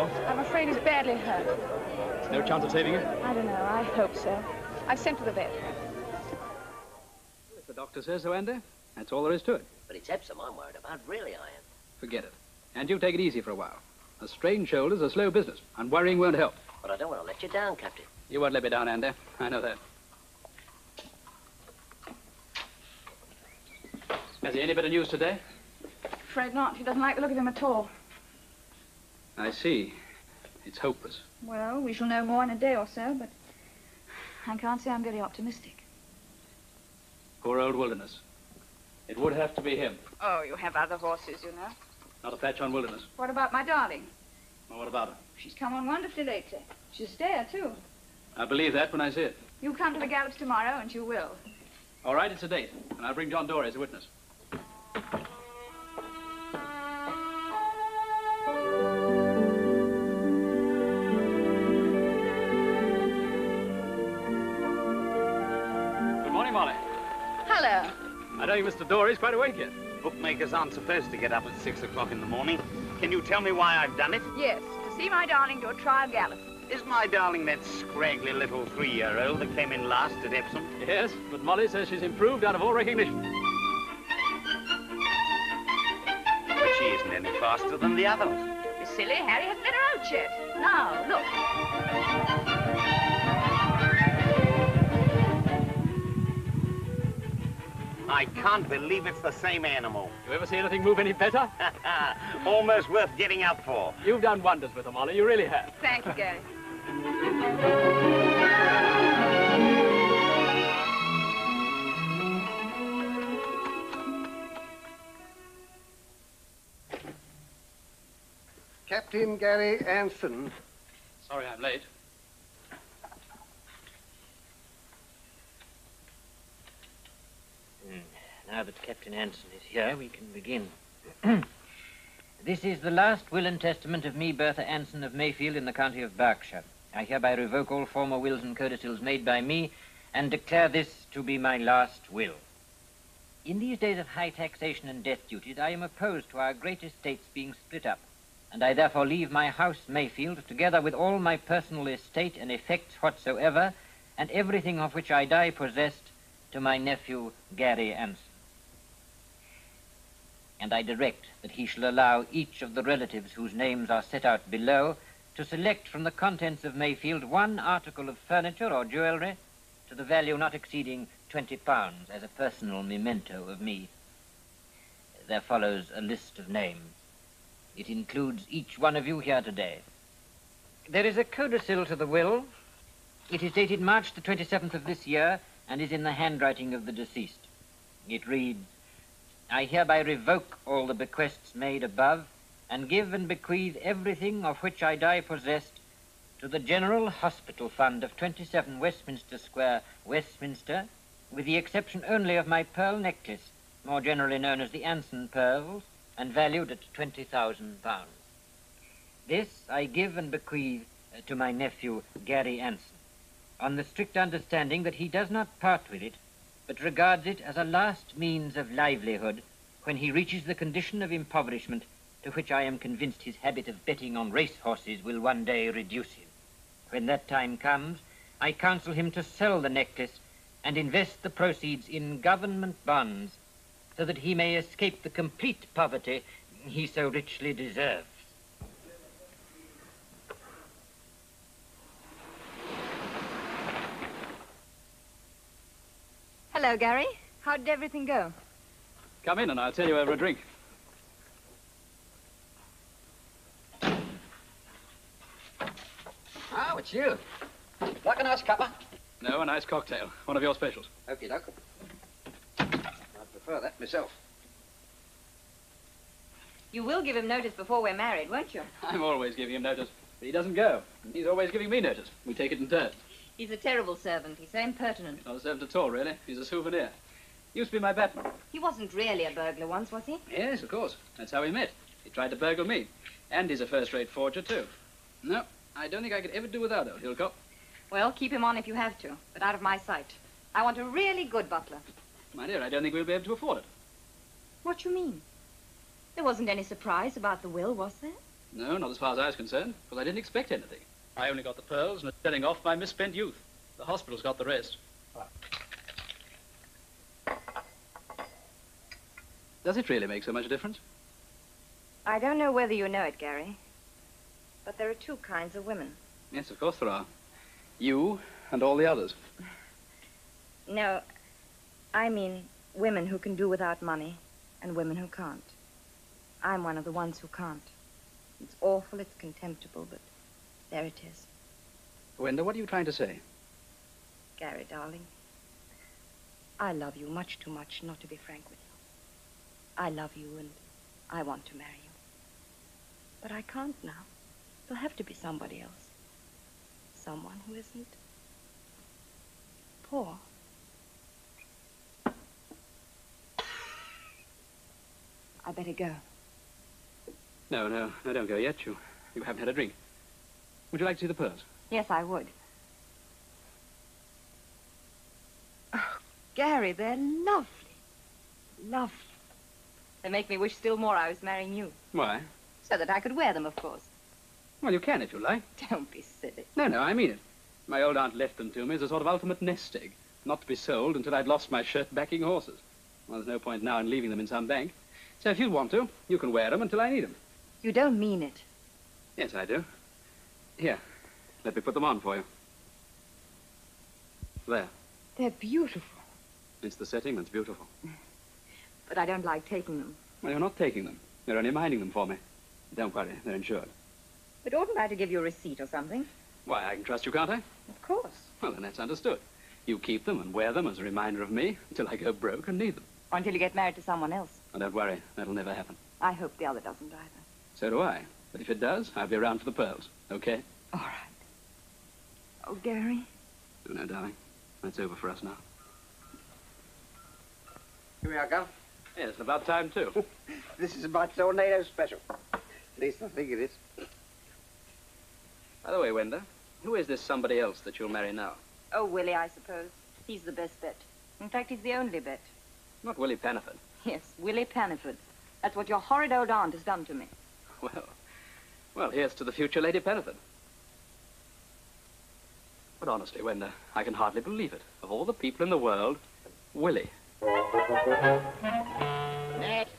well? I'm afraid he's badly hurt. There's no chance of saving him? I don't know. I hope so. I've sent for the vet. If the doctor says so, Andy, that's all there is to it. But it's Epsom I'm worried about. Really, I am. Forget it. And you take it easy for a while. A strained shoulder's a slow business, and worrying won't help. But I don't want to let you down, Captain. You won't let me down, Andy. I know that. Has he any bit of news today? Afraid not. He doesn't like the look of him at all. I see. It's hopeless. Well, we shall know more in a day or so, but I can't say I'm very optimistic. Poor old Wilderness. It would have to be him. Oh, you have other horses, you know. Not a patch on Wilderness. What about My Darling? Well, what about her? She's come on wonderfully lately. She's a stayer, too. I believe that when I see it. You come to the gallops tomorrow, and you will. All right, it's a date, and I'll bring John Dory as a witness. Good morning, Molly. Hello. I don't think Mr. Dory's quite awake yet. Bookmakers aren't supposed to get up at 6 o'clock in the morning. Can you tell me why I've done it? Yes, to see My Darling do a trial gallop. Is My Darling that scraggly little 3-year-old that came in last at Epsom? Yes, but Molly says she's improved out of all recognition. But she isn't any faster than the others. Don't be silly, Harry hasn't let her out yet. Now, look. I can't believe it's the same animal. You ever see anything move any better? Almost worth getting up for. You've done wonders with them, Molly, you really have. Thank you, Gary. Captain Gary Anson. Sorry I'm late. Now that Captain Anson is here, we can begin. This is the last will and testament of me, Bertha Anson of Mayfield, in the county of Berkshire. I hereby revoke all former wills and codicils made by me and declare this to be my last will. In these days of high taxation and death duties, I am opposed to our great estates being split up, and I therefore leave my house, Mayfield, together with all my personal estate and effects whatsoever, and everything of which I die possessed, to my nephew, Gary Anson. And I direct that he shall allow each of the relatives whose names are set out below to select from the contents of Mayfield one article of furniture or jewelry to the value not exceeding £20 as a personal memento of me. There follows a list of names. It includes each one of you here today. There is a codicil to the will. It is dated March the 27th of this year and is in the handwriting of the deceased. It reads, I hereby revoke all the bequests made above and give and bequeath everything of which I die possessed to the General Hospital Fund of 27 Westminster Square, Westminster, with the exception only of my pearl necklace, more generally known as the Anson pearls, and valued at £20,000. This I give and bequeath to my nephew, Gary Anson, on the strict understanding that he does not part with it, but regards it as a last means of livelihood when he reaches the condition of impoverishment to which I am convinced his habit of betting on racehorses will one day reduce him. When that time comes, I counsel him to sell the necklace and invest the proceeds in government bonds so that he may escape the complete poverty he so richly deserves. Hello, Gary. How did everything go? Come in and I'll tell you over a drink. Oh, it's you. Like a nice cuppa? No, a nice cocktail. One of your specials. Okie doke. I'd prefer that myself. You will give him notice before we're married, won't you? I'm always giving him notice, but he doesn't go. He's always giving me notice. We take it in turn. He's a terrible servant. He's so impertinent. Not a servant at all, really. He's a souvenir. Used to be my batman. He wasn't really a burglar once, was he? Yes, of course. That's how we met. He tried to burgle me. And he's a first-rate forger, too. No, I don't think I could ever do without old Hillcock. Well, keep him on if you have to, but out of my sight. I want a really good butler. My dear, I don't think we'll be able to afford it. What do you mean? There wasn't any surprise about the will, was there? No, not as far as I was concerned, because I didn't expect anything. I only got the pearls and setting off my misspent youth. The hospital's got the rest. Ah. Does it really make so much difference? I don't know whether you know it, Gary, but there are two kinds of women. Yes, of course there are. You and all the others. No, I mean women who can do without money and women who can't. I'm one of the ones who can't. It's awful, it's contemptible, but there it is. Wenda, what are you trying to say? Gary, darling, I love you much too much not to be frank with you. I love you and I want to marry you. But I can't now. There'll have to be somebody else. Someone who isn't poor. I better go. No, don't go yet. You haven't had a drink. Would you like to see the pearls? Yes, I would. Oh, Gary, they're lovely. Lovely. They make me wish still more I was marrying you. Why? So that I could wear them, of course. Well, you can if you like. Don't be silly. No, I mean it. My old aunt left them to me as a sort of ultimate nest egg, not to be sold until I'd lost my shirt backing horses. Well, there's no point now in leaving them in some bank. So if you want to, you can wear them until I need them. You don't mean it. Yes, I do. Here, let me put them on for you. There. They're beautiful. It's the setting that's beautiful. But I don't like taking them. Well, you're not taking them. You're only minding them for me. Don't worry, they're insured. But oughtn't I to give you a receipt or something? Why, I can trust you, can't I? Of course. Well, then that's understood. You keep them and wear them as a reminder of me until I go broke and need them. Or until you get married to someone else. Oh, don't worry, that'll never happen. I hope the other doesn't either. So do I. But if it does, I'll be around for the pearls, okay? All right. Oh, Gary. Oh, no, darling. That's over for us now. Here we are, Garth. Yes, about time, too. This is my tornado special. At least I think it is. By the way, Wenda, who is this somebody else that you'll marry now? Oh, Willie, I suppose. He's the best bet. In fact, he's the only bet. Not Willie Panniford. Yes, Willie Panniford. That's what your horrid old aunt has done to me. Well, here's to the future Lady Panniford. But honestly, Wenda, I can hardly believe it. Of all the people in the world, Willie. Next.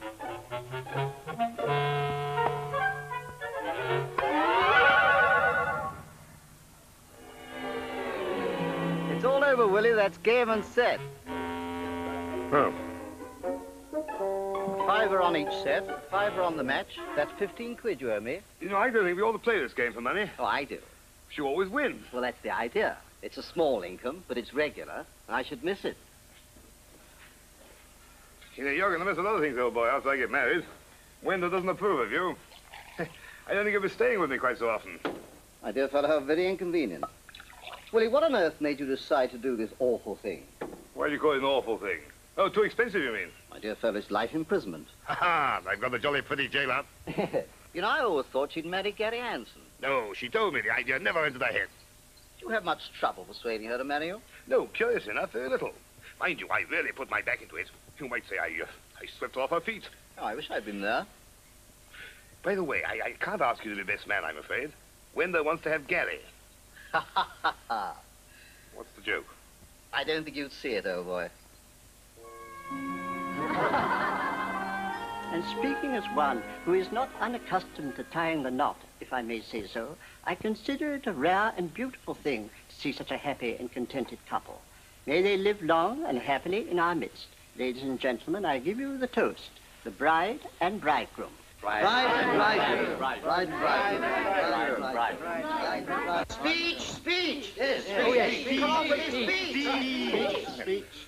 It's all over, Willie. That's game and set. Oh. £5 on each set, £5 on the match. That's 15 quid you owe me. You know, I don't think we ought to play this game for money. Oh, I do. She always wins. Well, that's the idea. It's a small income, but it's regular. And I should miss it. You know, you're going to miss a lot of things, old boy, after I get married. Wenda doesn't approve of you. I don't think you'll be staying with me quite so often. My dear fellow, how very inconvenient. Willie, what on earth made you decide to do this awful thing? Why do you call it an awful thing? Oh, too expensive, you mean? My dear fellow, it's life imprisonment. Ha-ha! I've got the jolly pretty jail up. You know, I always thought she'd marry Gary Anson. No, she told me the idea never entered her head. Did you have much trouble persuading her to marry you? No, curious enough, very little. Mind you, I really put my back into it. You might say I swept off her feet. Oh, I wish I'd been there. By the way, I can't ask you to be best man, I'm afraid. Wenda wants to have Gary. Ha, ha, ha, ha. What's the joke? I don't think you'd see it, old boy. And speaking as one who is not unaccustomed to tying the knot, if I may say so, I consider it a rare and beautiful thing to see such a happy and contented couple. May they live long and happily in our midst. Ladies and gentlemen, I give you the toast. The bride and bridegroom. Bride. Speech. Yes, speech. Come on, speech.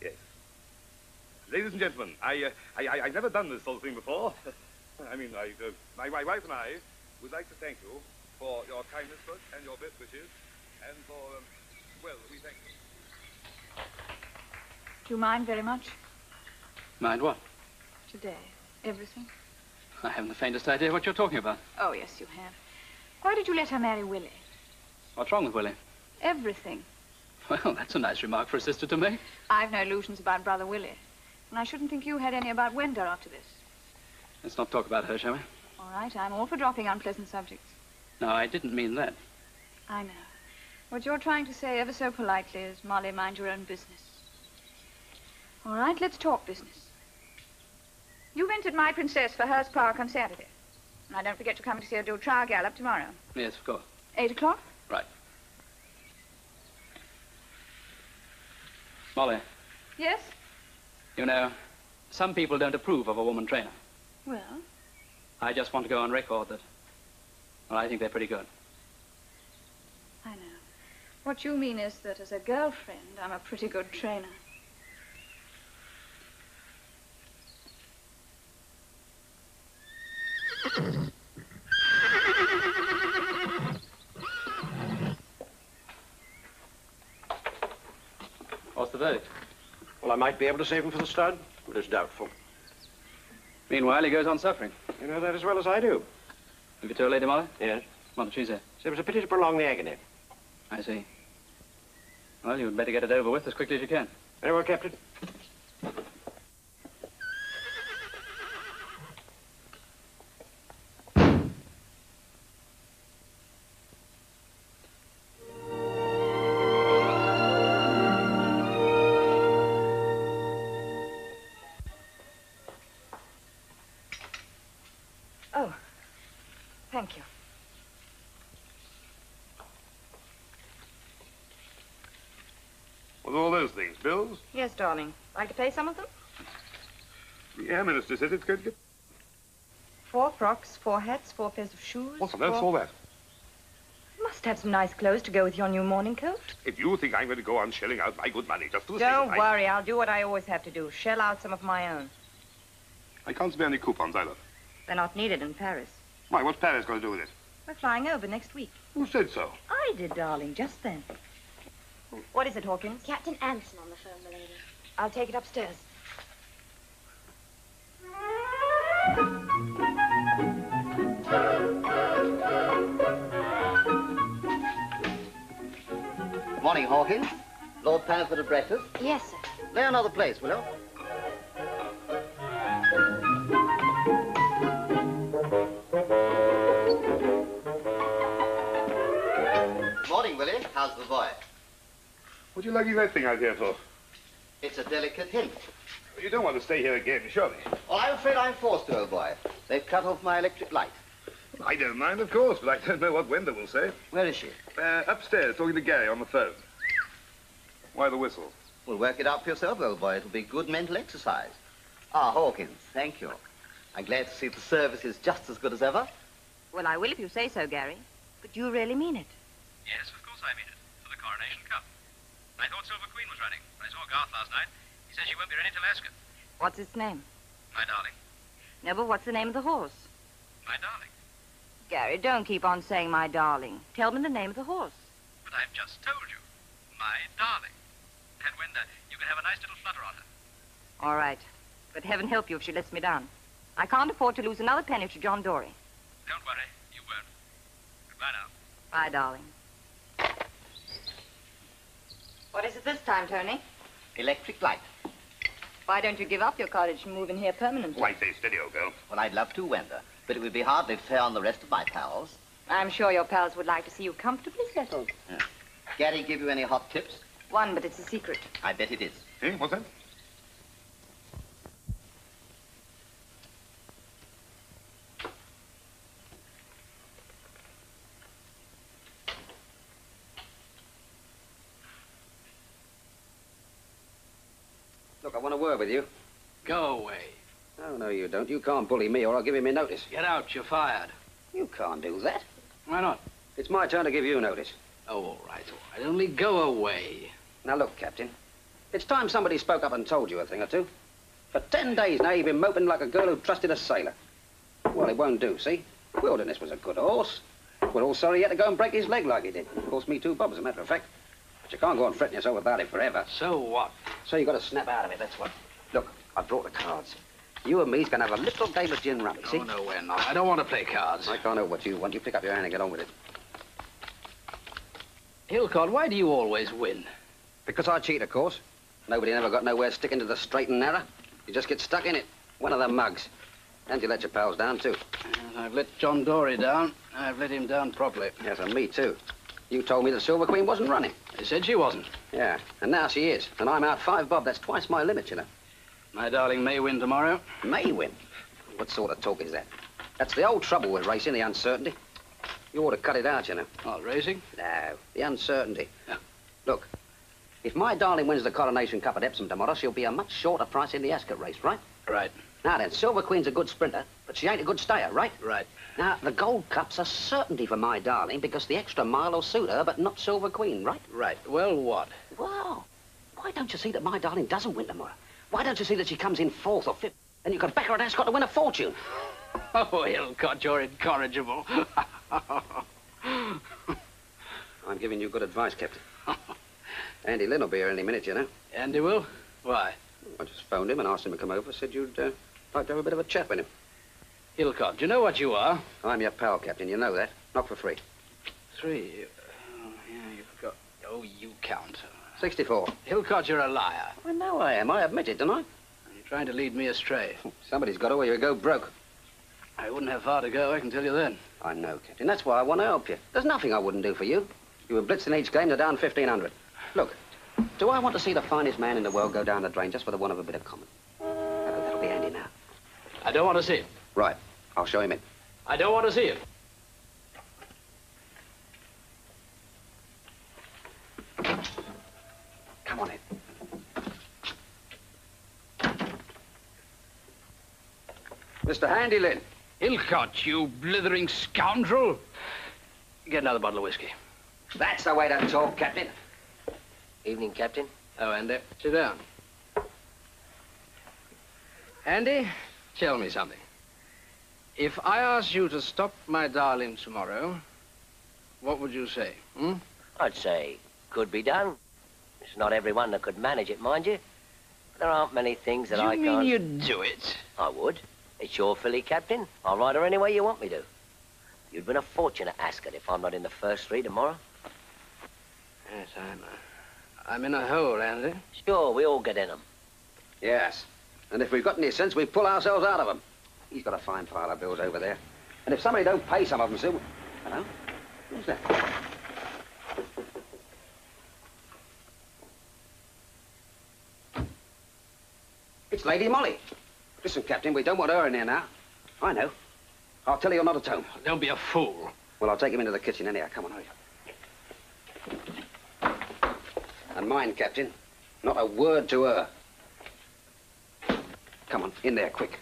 Yes. Ladies and gentlemen, I've never done this sort of thing before. I mean, my wife and I would like to thank you for your kindness and your best wishes, and for, well, we thank you. Do you mind very much? Mind what? Today. Everything. I haven't the faintest idea what you're talking about. Oh, yes, you have. Why did you let her marry Willie? What's wrong with Willie? Everything. Well, that's a nice remark for a sister to make. I've no illusions about brother Willie. And I shouldn't think you had any about Wenda after this. Let's not talk about her, shall we? All right, I'm all for dropping unpleasant subjects. No, I didn't mean that. I know. What you're trying to say ever so politely is, Molly, mind your own business. All right, let's talk business. You rented My Princess for Hurst Park on Saturday. And I don't forget to come to see her do a trial gallop tomorrow. Yes, of course. 8 o'clock? Right. Molly. Yes? You know, some people don't approve of a woman trainer. Well? I just want to go on record that, well, I think they're pretty good. I know. What you mean is that as a girlfriend, I'm a pretty good trainer. What's the verdict? Well, I might be able to save him for the stud, but it's doubtful. Meanwhile, he goes on suffering. You know that as well as I do. Have you told Lady Molly? Yes. What did she say? It was a pity to prolong the agony. I see. Well, you'd better get it over with as quickly as you can. Very well, Captain. Thank you. What are all those things, bills? Yes, darling. Like to pay some of them? The Air Minister says it's going to get... 4 frocks, 4 hats, 4 pairs of shoes... What's on earth's all that? You must have some nice clothes to go with your new morning coat. If you think I'm going to go on shelling out my good money just for the sake of... Don't worry, I'll do what I always have to do, shell out some of my own. I can't spare any coupons either. They're not needed in Paris. Why, what's Paris going to do with it? We're flying over next week. Who said so? I did, darling, just then. What is it, Hawkins? Captain Anson on the phone, my lady. I'll take it upstairs. Morning, Hawkins. Lord Panniford at breakfast? Yes, sir. Lay another place, will you? Willie, how's the boy? What are you lugging that thing out here for? It's a delicate hint. You don't want to stay here again, surely? Well, I'm afraid I'm forced to, old boy. They've cut off my electric light. Well, I don't mind, of course, but I don't know what Wenda will say. Where is she? Upstairs, talking to Gary on the phone. Why the whistle? Well, work it out for yourself, old boy. It'll be good mental exercise. Ah, Hawkins, thank you. I'm glad to see the service is just as good as ever. Well, I will if you say so, Gary. But you really mean it. Yes, of course I mean it. For the Coronation Cup. I thought Silver Queen was running. I saw Garth last night. He says she won't be ready till Ascot. What's its name? My Darling. No, but what's the name of the horse? My Darling. Gary, don't keep on saying My Darling. Tell me the name of the horse. But I've just told you. My Darling. And Wenda, you can have a nice little flutter on her. All right. But heaven help you if she lets me down. I can't afford to lose another penny to John Dory. Don't worry. You won't. Goodbye now. Bye, darling. What is it this time, Tony? Electric light. Why don't you give up your cottage and move in here permanently? Why, say steady, old girl. Well, I'd love to, Wenda, but it would be hardly fair on the rest of my pals. I'm sure your pals would like to see you comfortably settled. Yeah. Gary give you any hot tips? One, but it's a secret. I bet it is. Eh? What's that? Look, I want a word with you. Go away. Oh, no, you don't. You can't bully me or I'll give him a notice. Get out. You're fired. You can't do that. Why not? It's my turn to give you notice. Oh, all right, all right. Only go away. Now, look, Captain. It's time somebody spoke up and told you a thing or two. For 10 days now, you've been moping like a girl who trusted a sailor. Well, it won't do, see? Wilderness was a good horse. We're all sorry he had to go and break his leg like he did. Cost me 2 bob, as a matter of fact. But you can't go on fretting yourself about it forever. So what? So you've got to snap out of it, that's what. Look, I brought the cards. You and me's going to have a little game of gin rummy, see? Oh, no, we're not. I don't want to play cards. I can't know what you want. You pick up your hand and get on with it. Hillcock, why do you always win? Because I cheat, of course. Nobody never got nowhere sticking to the straight and narrow. You just get stuck in it. One of the mugs. And you let your pals down, too. I've let John Dory down. I've let him down properly. Yes, and me, too. You told me the Silver Queen wasn't running. They said she wasn't. Yeah, and now she is. And I'm out 5 bob. That's twice my limit, you know. My Darling may win tomorrow. May win? What sort of talk is that? That's the old trouble with racing, the uncertainty. You ought to cut it out, you know. Not racing? No, the uncertainty. Yeah. Look, if My Darling wins the Coronation Cup at Epsom tomorrow, she'll be a much shorter price in the Ascot race, right? Right. Now then, Silver Queen's a good sprinter, but she ain't a good stayer, right? Right. Now, the Gold Cup's a certainty for My Darling because the extra mile will suit her, but not Silver Queen, right? Right. Well, what? Well, why don't you see that My Darling doesn't win tomorrow? Why don't you see that she comes in 4th or 5th? Then you could back her at Ascot to win a fortune. Oh, Hillcock, you're incorrigible. I'm giving you good advice, Captain. Andy Lynn will be here any minute, you know. Andy will? Why? I just phoned him and asked him to come over. Said you'd like to have a bit of a chat with him. Hillcock, do you know what you are? I'm your pal, Captain. You know that. Not for free. 3? Oh, yeah, you forgot. Oh, you count. 64. Hillcock, you're a liar. I know I am. I admit it, don't I? You're trying to lead me astray. Somebody's got to, or you go broke. I wouldn't have far to go, I can tell you then. I know, Captain. That's why I want to help you. There's nothing I wouldn't do for you. You were blitzing each game to down 1,500. Look, do I want to see the finest man in the world go down the drain just for the want of a bit of common? That'll be Andy now. I don't want to see him. Right. I'll show him in. I don't want to see him. Come on in. Mr. Andy Lynn. Hillcock, you blithering scoundrel. Get another bottle of whiskey. That's the way to talk, Captain. Evening, Captain. Oh, Andy. Sit down. Andy, tell me something. If I asked you to stop My Darling tomorrow, what would you say, hmm? I'd say, could be done. It's not everyone that could manage it, mind you. There aren't many things that I can't... You mean you'd do it? I would. It's your filly, Captain. I'll ride her any way you want me to. You'd win a fortune at Ascot if I'm not in the first 3 tomorrow. Yes, I'm in a hole, Andy. Sure, we all get in them. Yes, and if we've got any sense, we pull ourselves out of them. He's got a fine pile of bills over there. And if somebody don't pay some of them soon... Hello? Who's that? It's Lady Molly. Listen, Captain, we don't want her in here now. I know. I'll tell her you're not at home. Don't be a fool. Well, I'll take him into the kitchen anyhow. Come on, hurry. And mind, Captain, not a word to her. Come on, in there, quick.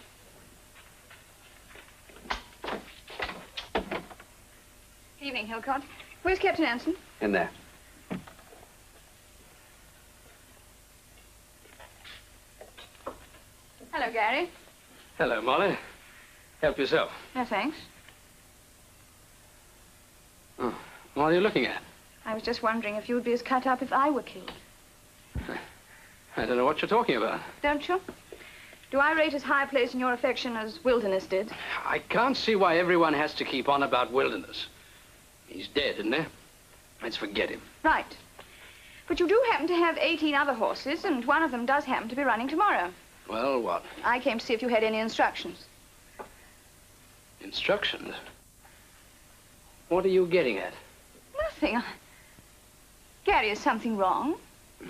Evening, Hillcock. Where's Captain Anson? In there. Hello, Gary. Hello, Molly. Help yourself. No, thanks. Oh, what are you looking at? I was just wondering if you would be as cut up if I were killed. I don't know what you're talking about. Don't you? Do I rate as high a place in your affection as Wilderness did? I can't see why everyone has to keep on about Wilderness. He's dead, isn't he? Let's forget him. Right. But you do happen to have 18 other horses, and one of them does happen to be running tomorrow. Well, what? I came to see if you had any instructions. Instructions? What are you getting at? Nothing. Gary, is something wrong?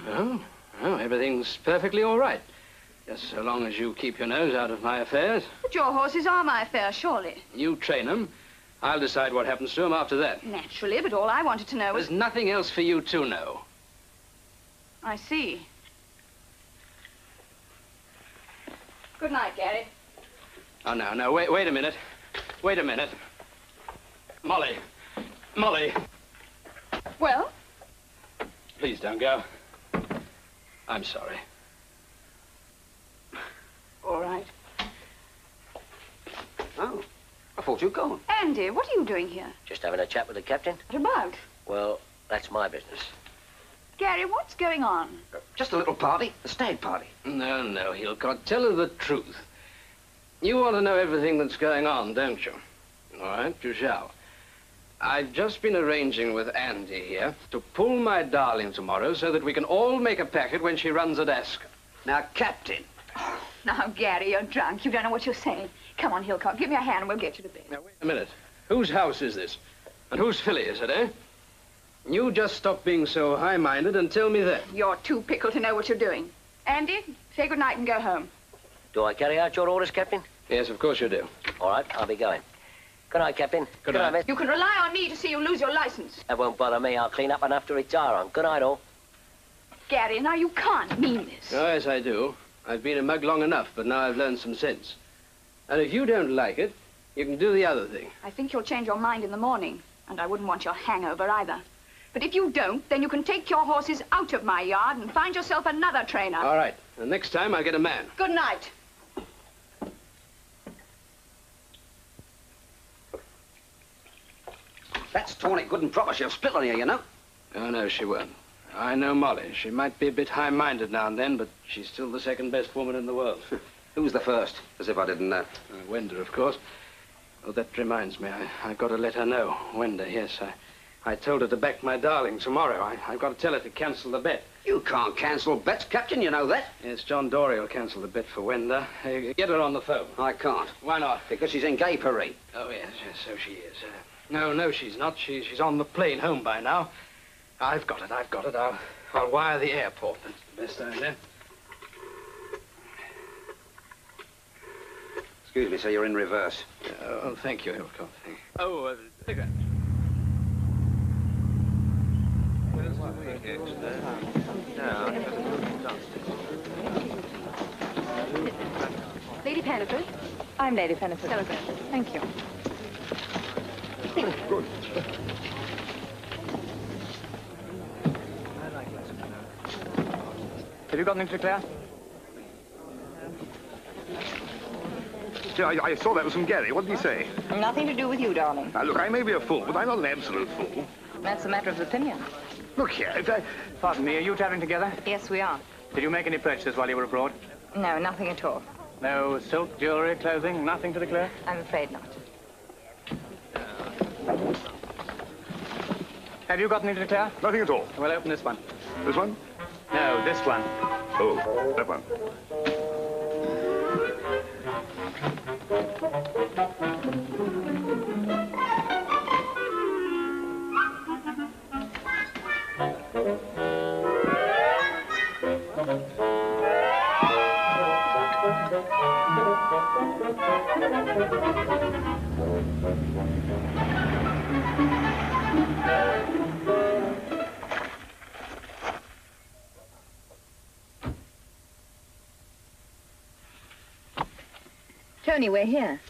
No, no, everything's perfectly all right. Just so long as you keep your nose out of my affairs. But your horses are my affairs, surely. You train them. I'll decide what happens to them after that. Naturally, but all I wanted to know was... There's nothing else for you to know. I see. Good night, Gary. Oh, no, no, wait a minute. Wait a minute. Molly. Molly. Well? Please don't go. I'm sorry. All right. Oh, I thought you'd gone. Andy, what are you doing here? Just having a chat with the captain. What about? Well, that's my business. Gary, what's going on? Just a little party, a stag party. No, no, Hillcock, tell her the truth. You want to know everything that's going on, don't you? All right, you shall. I've just been arranging with Andy here to pull My Darling tomorrow so that we can all make a packet when she runs at Ascot. Now, Captain. Now, Gary, you're drunk. You don't know what you're saying. Come on, Hillcock, give me a hand and we'll get you to bed. Now, wait a minute. Whose house is this? And whose filly is it, eh? You just stop being so high-minded and tell me that. You're too pickled to know what you're doing. Andy, say good night and go home. Do I carry out your orders, Captain? Yes, of course you do. All right, I'll be going. Good night, Captain. Good night, miss. You can rely on me to see you lose your license. That won't bother me. I'll clean up enough to retire on. Good night, all. Gary, now you can't mean this. Oh, yes, I do. I've been a mug long enough, but now I've learned some sense. And if you don't like it, you can do the other thing. I think you'll change your mind in the morning, and I wouldn't want your hangover either. But if you don't, then you can take your horses out of my yard and find yourself another trainer. All right. The next time, I'll get a man. Good night. That's torn it good and proper. She'll split on you, you know. Oh, no, she won't. I know Molly. She might be a bit high-minded now and then, but she's still the second-best woman in the world. Who's the first? As if I didn't know. Wenda, of course. Oh, that reminds me. I've got to let her know. Wenda, yes. I told her to back My Darling tomorrow. I've got to tell her to cancel the bet. You can't cancel bets, Captain. You know that. Yes, John Dory will cancel the bet for Wenda. Get her on the phone. I can't. Why not? Because she's in gay parade. Oh, yes, yes, so she is. No, she's not. She's on the plane home by now. I've got it. I'll wire the airport. That's the best idea. Excuse me, sir. You're in reverse. Oh, thank you, Hillcock. Thank you. Oh, take that. Lady Panniford? I'm Lady Panniford. Telegram. Thank you. Good. Have you got anything to declare? I saw that was from Gary. What did he say? Nothing to do with you, darling. Now, look, I may be a fool, but I'm not an absolute fool. That's a matter of opinion. Look here, if I... Pardon me, are you traveling together? Yes, we are. Did you make any purchases while you were abroad? No, nothing at all. No silk, jewelry, clothing, nothing to declare? I'm afraid not. Have you got anything to declare? Nothing at all. Well, open this one. This one? No, this one. Oh, that one. Tony, we're here.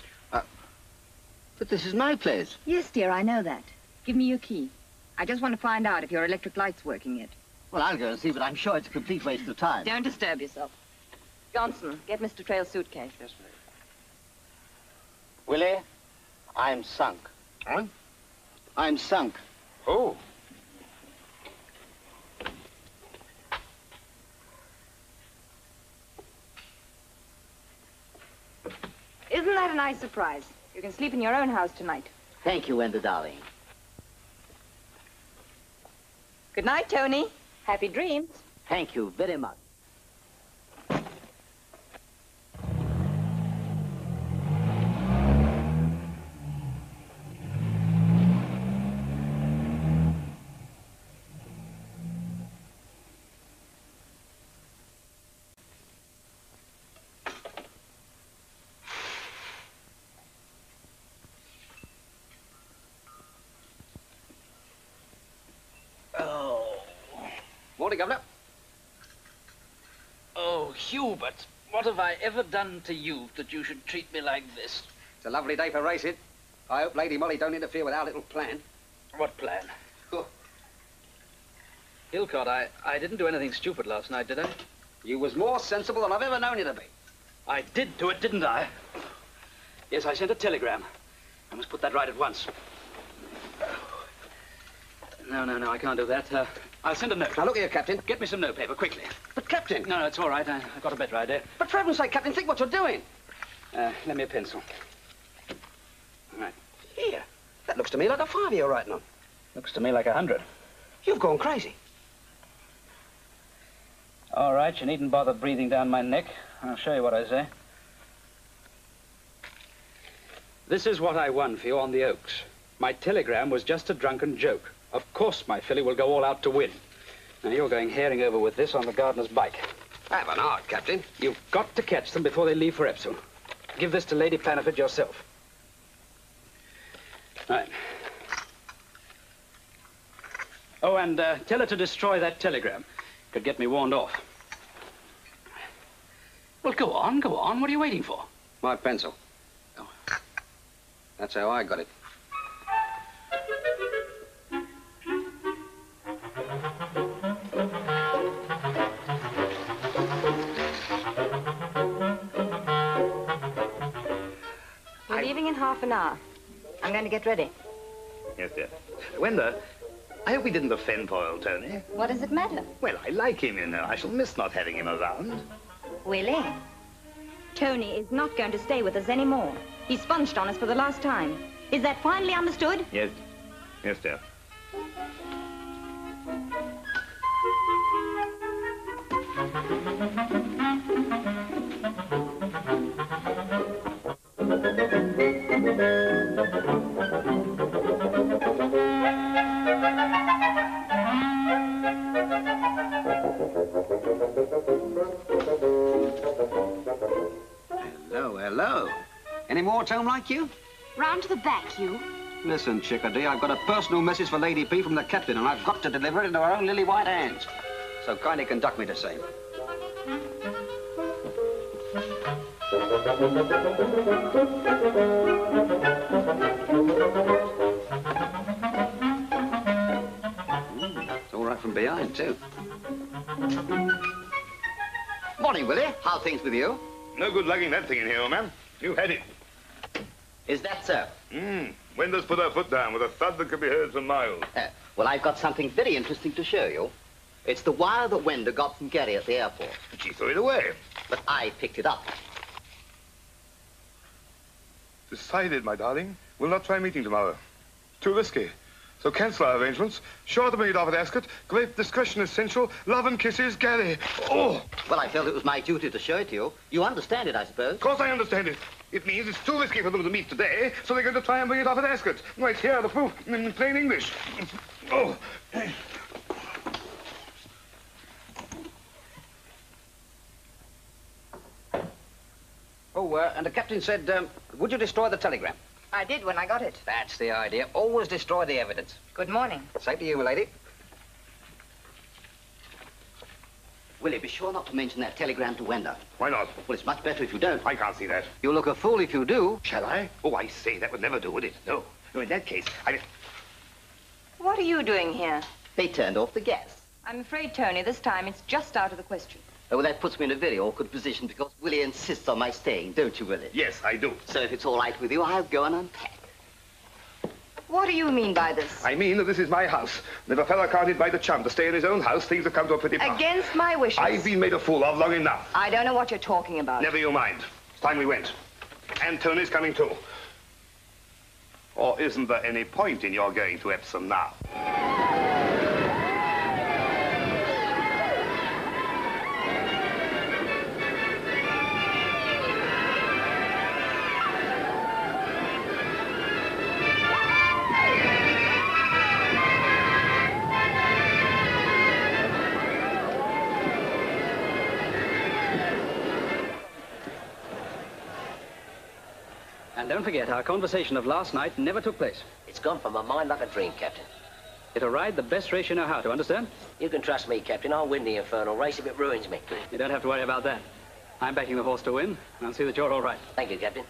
But this is my place. Yes, dear, I know that. Give me your key. I just want to find out if your electric light's working yet. Well, I'll go and see, but I'm sure it's a complete waste of time. Don't disturb yourself. Johnson, get Mr. Trail's suitcase. Yes, ma'am. Willie, I'm sunk. Huh? I'm sunk. Oh. Isn't that a nice surprise? You can sleep in your own house tonight. Thank you, Wenda, darling. Good night, Tony. Happy dreams. Thank you very much. Governor. Oh, Hubert, what have I ever done to you that you should treat me like this? It's a lovely day for racing. I hope Lady Molly don't interfere with our little plan. What plan? Oh. Hillcock, I didn't do anything stupid last night, did I? You was more sensible than I've ever known you to be. I did do it, didn't I? Yes, I sent a telegram. I must put that right at once. No, I can't do that. I'll send a note. Now, look here, Captain. Get me some note paper, quickly. But, Captain... No, it's all right. I've got a better idea. But for heaven's sake, Captain, think what you're doing. Lend me a pencil. All right. Here. That looks to me like a 5-year writing on. Looks to me like 100. You've gone crazy. All right, you needn't bother breathing down my neck. I'll show you what I say. This is what I won for you on the Oaks. My telegram was just a drunken joke. Of course my filly will go all out to win. Now you're going herring over with this on the gardener's bike. I have an hour, Captain. You've got to catch them before they leave for Epsom. Give this to Lady Panniford yourself. Right. Oh, and tell her to destroy that telegram. Could get me warned off. Well, go on, go on. What are you waiting for? My pencil. Oh. That's how I got it. We're leaving in half an hour. I'm going to get ready. Yes, dear. Wenda, I hope we didn't offend poor old Tony. What does it matter? Well, I like him, you know. I shall miss not having him around. Willie, Tony is not going to stay with us anymore. He sponged on us for the last time. Is that finally understood? Yes. Yes, dear. Home like you? Round to the back, you. Listen, Chickadee, I've got a personal message for Lady P from the captain, and I've got to deliver it into her own lily white hands. So kindly conduct me to save her. It's all right from behind, too. Morning, Willie. How are things with you? No good lugging that thing in here, old man. You had it. Is that so? Wenda's put her foot down with a thud that could be heard for miles. Well, I've got something very interesting to show you. It's the wire that Wenda got from Gary at the airport. But she threw it away. But I picked it up. Decided, my darling. We'll not try meeting tomorrow. Too risky. So cancel our arrangements. Sure to bring it off at Ascot. Great discretion essential. Love and kisses, Gary. Oh! Well, I felt it was my duty to show it to you. You understand it, I suppose. Of course I understand it. It means it's too risky for them to meet today, so they're going to try and bring it off at Ascot. Right here, the proof, in plain English. Oh! Oh, and the captain said, would you destroy the telegram? I did when I got it. That's the idea. Always destroy the evidence. Good morning. Safe to you, lady. Willie, be sure not to mention that telegram to Wenda. Why not? Well, it's much better if you don't. I can't see that. You'll look a fool if you do. Shall I? Oh, I say, that would never do, would it? No. No, in that case, I mean... What are you doing here? They turned off the gas. I'm afraid, Tony, this time it's just out of the question. Oh, well, that puts me in a very awkward position because Willie insists on my staying, don't you, Willie? Yes, I do. So if it's all right with you, I'll go and unpack. What do you mean by this? I mean that this is my house. And if a fellow can't invite a chum to stay in his own house, things have come to a pretty pass. Against my wishes. I've been made a fool of long enough. I don't know what you're talking about. Never you mind. It's time we went. And Tony's coming too. Or isn't there any point in your going to Epsom now? Don't forget, our conversation of last night never took place. It's gone from my mind like a dream, Captain. It'll ride the best race you know how to, understand? You can trust me, Captain. I'll win the infernal race if it ruins me. You don't have to worry about that. I'm backing the horse to win, and I'll see that you're all right. Thank you, Captain.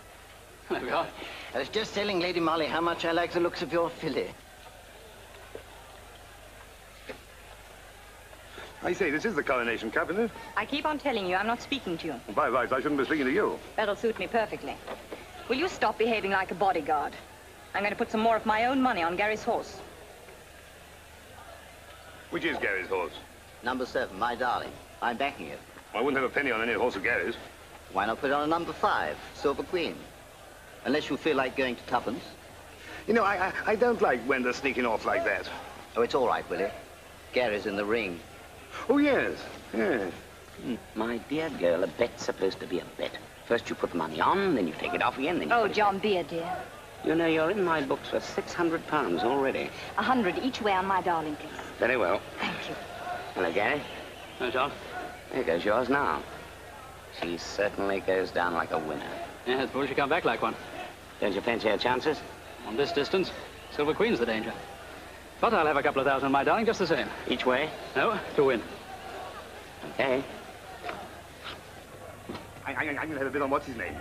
There we are. I was just telling Lady Molly how much I like the looks of your filly. I say, this is the coronation, Captain. I keep on telling you, I'm not speaking to you. Well, by rights, I shouldn't be speaking to you. That'll suit me perfectly. Will you stop behaving like a bodyguard? I'm going to put some more of my own money on Gary's horse. Which is Gary's horse? Number 7, My Darling. I'm backing it. Well, I wouldn't have a penny on any horse of Gary's. Why not put it on a number 5, Silver Queen? Unless you feel like going to Tuppence. You know, I don't like Wenda sneaking off like that. Oh, it's all right, Willie. Gary's in the ring. Oh, yes. My dear girl, a bet's supposed to be a bet. First you put money on, then you take it off again, then you... Oh, John, be a dear. You know, you're in my books for £600 already. 100 each way on My Darling, please. Very well. Thank you. Hello, Gary. Hello, John. There goes yours now. She certainly goes down like a winner. Yeah, I suppose she come back like one. Don't you fancy her chances? On this distance, Silver Queen's the danger. But I'll have a couple of thousand, My Darling, just the same. Each way? No, to win. Okay. I'm going to have a bid on what's-his-name.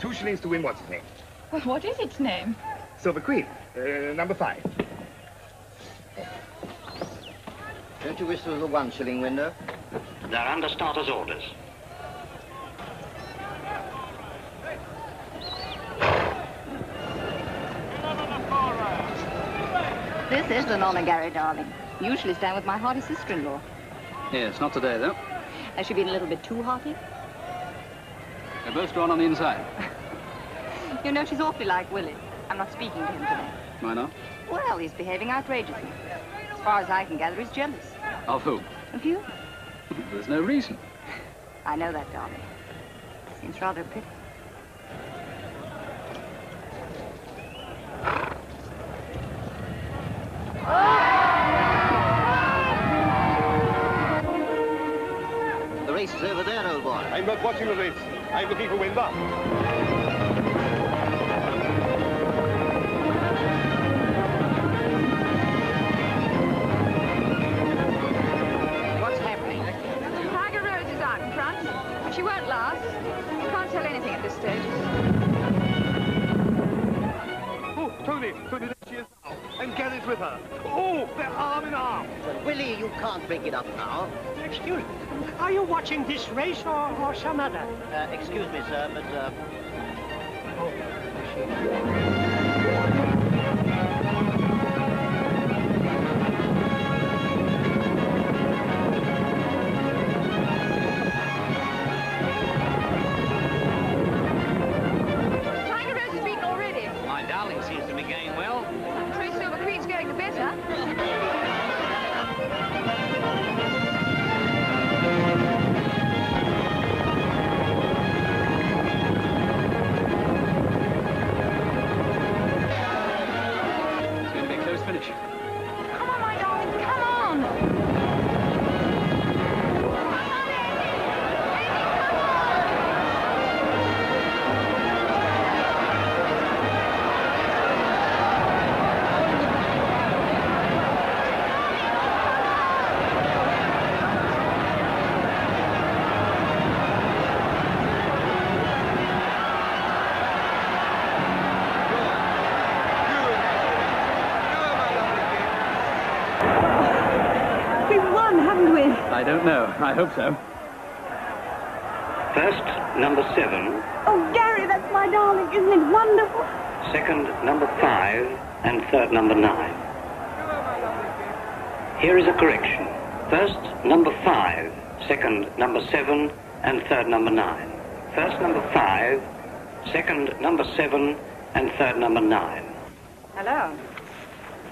2 shillings to win what's-his-name. Well, what is its name? Silver Queen, number 5. Don't you wish there was a 1-shilling window? They're under starter's orders. This is an honor, Gary, darling. Usually stand with my hearty sister-in-law. Yes, not today, though. Has she been a little bit too hearty? They're both drawn on the inside. You know, she's awfully like Willie. I'm not speaking to him today. Why not? Well, he's behaving outrageously. As far as I can gather, he's jealous. Of who? Of you. There's no reason. I know that, darling. Seems rather a pity. The race is over there, old boy. I'm not watching the race. I'm looking for Wenda. She won't last. You can't tell anything at this stage. Oh, Tony, there she is now. And Gary's with her. Oh, they're arm in arm. Well, Willie, you can't break it up now. Excuse me. Are you watching this race or some other? Excuse me, sir, but... I don't know. I hope so. First, number 7. Oh, Gary, that's My Darling. Isn't it wonderful? Second, number 5, and third, number 9. Here is a correction. First, number 5, second, number 7, and third, number 9. First, number 5, second, number 7, and third, number 9. Hello.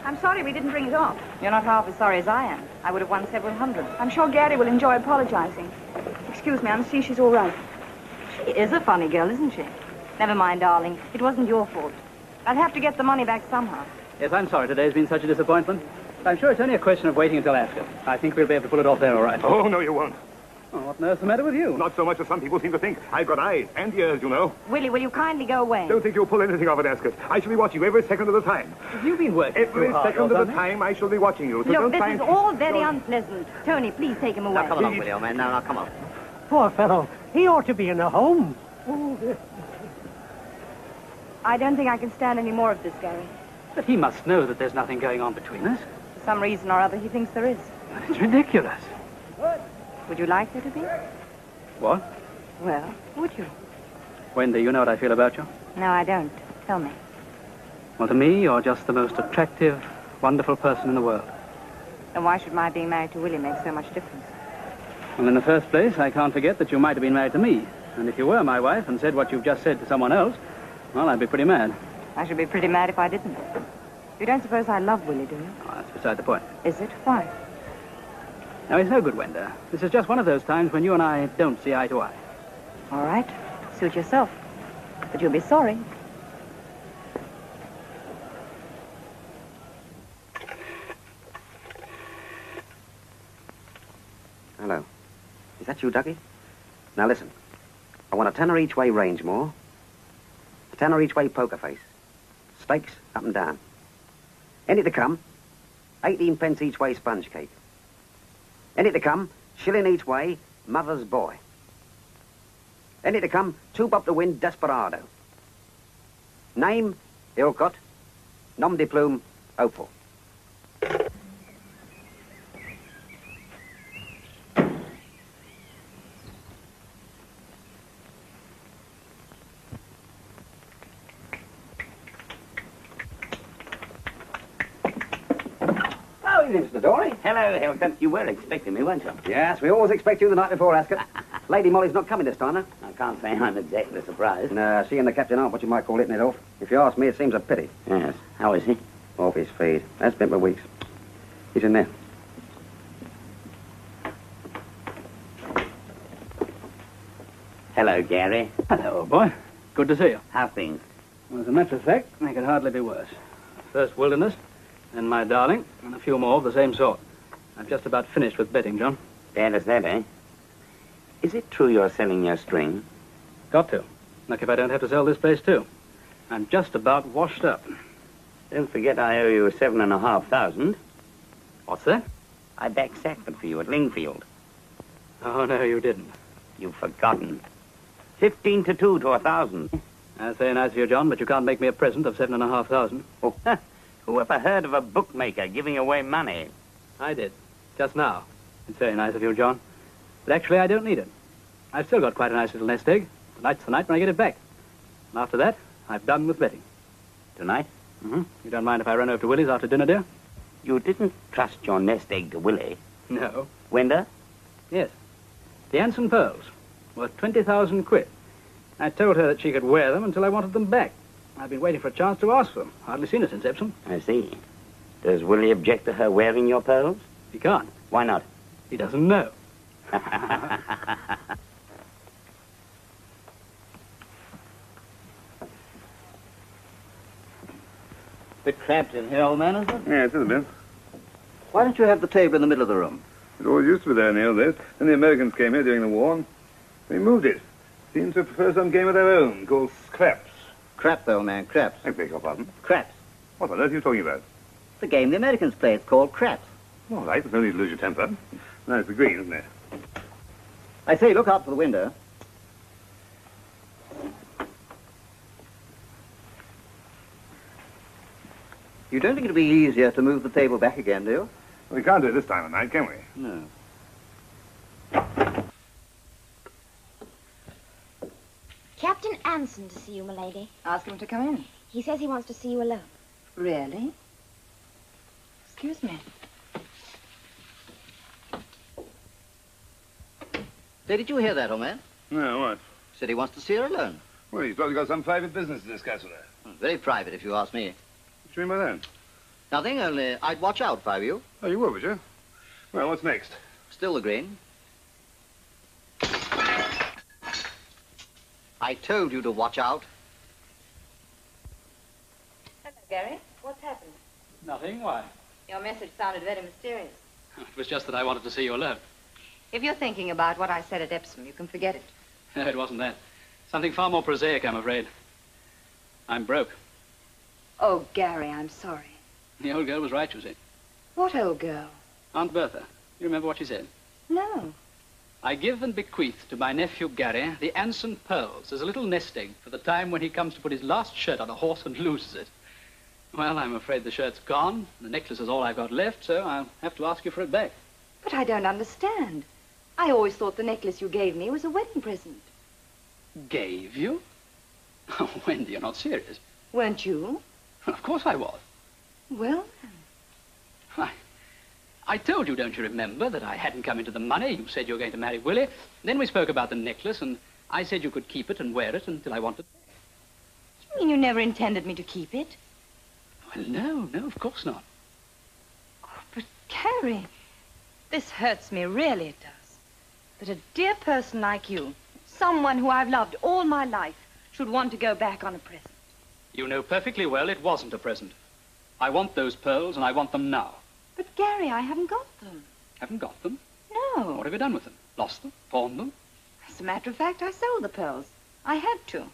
I'm sorry we didn't bring it off. You're not half as sorry as I am. I would have won several hundred. I'm sure Gary will enjoy apologizing. Excuse me, I'm to see she's all right. She is a funny girl, isn't she? Never mind, darling. It wasn't your fault. I'll have to get the money back somehow. Yes, I'm sorry today's been such a disappointment. I'm sure it's only a question of waiting until after. I think we'll be able to pull it off there all right. Oh, no, you won't. Oh, what on earth's the matter with you? Not so much as some people seem to think. I've got eyes and ears, you know. Willie, will you kindly go away? Don't think you'll pull anything off at Ascot. I shall be watching you every second of the time. Have you been working every second of the time? I shall be watching you. So look, this is all very unpleasant. Tony, please take him away. Now, come along, Willie, old man. Now, come on. Poor fellow. He ought to be in a home. Ooh. I don't think I can stand any more of this, Gary. But he must know that there's nothing going on between us. For some reason or other, he thinks there is. It's ridiculous. What? Would you like there to be? What? Well, would you? Wenda, you know what I feel about you? No, I don't. Tell me. Well, to me, you're just the most attractive, wonderful person in the world. Then why should my being married to Willie make so much difference? Well, in the first place, I can't forget that you might have been married to me. And if you were my wife and said what you've just said to someone else, well, I'd be pretty mad. I should be pretty mad if I didn't. You don't suppose I love Willie, do you? Oh, that's beside the point. Is it? Why? Now, it's no good, Wenda. This is just one of those times when you and I don't see eye to eye. All right. Suit yourself. But you'll be sorry. Hello. Is that you, Dougie? Now, listen. I want a tenner each way range more. A tenner each way poker face. Stakes up and down. Any to come. 18 pence each way sponge cake. Any to come, shilling each way, mother's boy. Any to come, two bob to win, desperado. Name, Hillcock. Nom de plume, opal. Mr. Dory. Hello, Hillcock. You were expecting me, weren't you? Yes, we always expect you the night before Ascot. Lady Molly's not coming this time, though. I can't say I'm exactly surprised. No, she and the captain aren't what you might call hitting it off. If you ask me, it seems a pity. Yes. How is he? Off his feed. That's been for weeks. He's in there. Hello, Gary. Hello, old boy. Good to see you. How's things? Well, as a matter of fact, they could hardly be worse. First Wilderness, and My Darling, and a few more of the same sort. I've just about finished with betting, John. Bad as that, eh? Is it true you're selling your string? Got to. Look, if I don't have to sell this place, too. I'm just about washed up. Don't forget I owe you 7,500. What's that? I backed Sackford for you at Lingfield. Oh, no, you didn't. You've forgotten. 15 to 2 to 1,000. I say nice of you, John, but you can't make me a present of 7,500. Oh, who ever heard of a bookmaker giving away money? I did, just now. It's very nice of you, John. But actually, I don't need it. I've still got quite a nice little nest egg. Tonight's the night when I get it back. And after that, I've done with betting. Tonight? Mm-hmm. You don't mind if I run over to Willie's after dinner, dear? You didn't trust your nest egg to Willie. No. Wenda? Yes. The Anson pearls worth 20,000 quid. I told her that she could wear them until I wanted them back. I've been waiting for a chance to ask for them. Hardly seen her since Epsom. I see. Does Willie object to her wearing your pearls? He can't. Why not? He doesn't know. Bit cramped in here, old man, isn't it? Yeah, it is a bit. Why don't you have the table in the middle of the room? It always used to be there near this. Then the Americans came here during the war. They moved it. Seems to prefer some game of their own called scraps. Craps, old man, craps. I beg your pardon? Craps. What on earth are you talking about? The game the Americans play. It's called craps. All right, there's no need to lose your temper. Now it's the green, isn't it? I say, look out for the window. You don't think it'll be easier to move the table back again, do you? Well, we can't do it this time of night, can we? No. Captain Anson to see you, milady. Ask him to come in. He says he wants to see you alone. Really? Excuse me. Say, did you hear that, old man? No, what? Said he wants to see her alone. Well, he's probably got some private business to discuss with her. Well, very private, if you ask me. What do you mean by that? Nothing, only I'd watch out if I were you. Oh, you would you? Well, what's next? Still the green. I told you to watch out. Hello, Gary. What's happened? Nothing. Why? Your message sounded very mysterious. It was just that I wanted to see you alone. If you're thinking about what I said at Epsom, you can forget it. No, it wasn't that. Something far more prosaic, I'm afraid. I'm broke. Oh, Gary, I'm sorry. The old girl was right, you see. What old girl? Aunt Bertha. You remember what she said? No. I give and bequeath to my nephew, Gary, the Anson pearls as a little nest egg for the time when he comes to put his last shirt on a horse and loses it. Well, I'm afraid the shirt's gone. The necklace is all I've got left, so I'll have to ask you for it back. But I don't understand. I always thought the necklace you gave me was a wedding present. Gave you? Oh, Wendy, you're not serious. Weren't you? Well, of course I was. Well, then. Why? I told you, don't you remember, that I hadn't come into the money. You said you were going to marry Willie. Then we spoke about the necklace, and I said you could keep it and wear it until I wanted it. You mean you never intended me to keep it? Well, no, of course not. Oh, but, Gary, This hurts me, really it does. That a dear person like you, someone who I've loved all my life, should want to go back on a present. You know perfectly well it wasn't a present. I want those pearls and I want them now. But, Gary, I haven't got them. Haven't got them? No. What have you done with them? Lost them? Pawned them? As a matter of fact, I sold the pearls. I had to.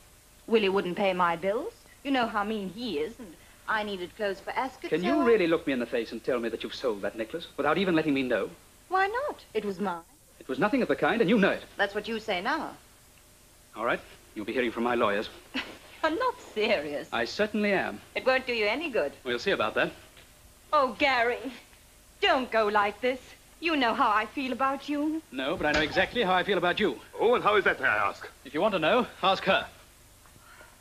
Willie wouldn't pay my bills. You know how mean he is, and I needed clothes for Ascot. Can you really look me in the face and tell me that you've sold that necklace without even letting me know? Why not? It was mine. It was nothing of the kind, and you know it. That's what you say now. All right. You'll be hearing from my lawyers. You're not serious. I certainly am. It won't do you any good. We'll see about that. Oh, Gary, don't go like this. You know how I feel about you. No, but I know exactly how I feel about you. Oh, and how is that, may I ask? If you want to know, ask her.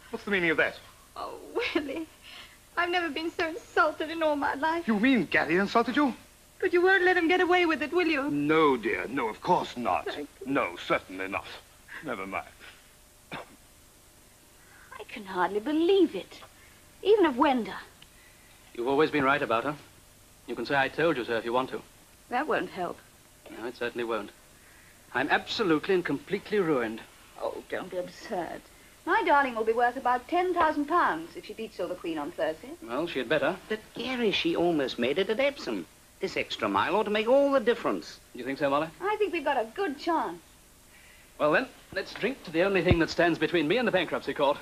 What's the meaning of that? Oh, Willie, I've never been so insulted in all my life. You mean Gary insulted you? But you won't let him get away with it, will you? No, dear, no, of course not. No, certainly not. Never mind. I can hardly believe it, even of Wenda. You've always been right about her. You can say I told you so if you want to. That won't help. No, it certainly won't. I'm absolutely and completely ruined. Oh, don't be absurd. My darling will be worth about £10,000 if she beats Silver Queen on Thursday. Well, she had better. But, Gary, she almost made it at Epsom. This extra mile ought to make all the difference. You think so, Molly? I think we've got a good chance. Well, then, let's drink to the only thing that stands between me and the bankruptcy court.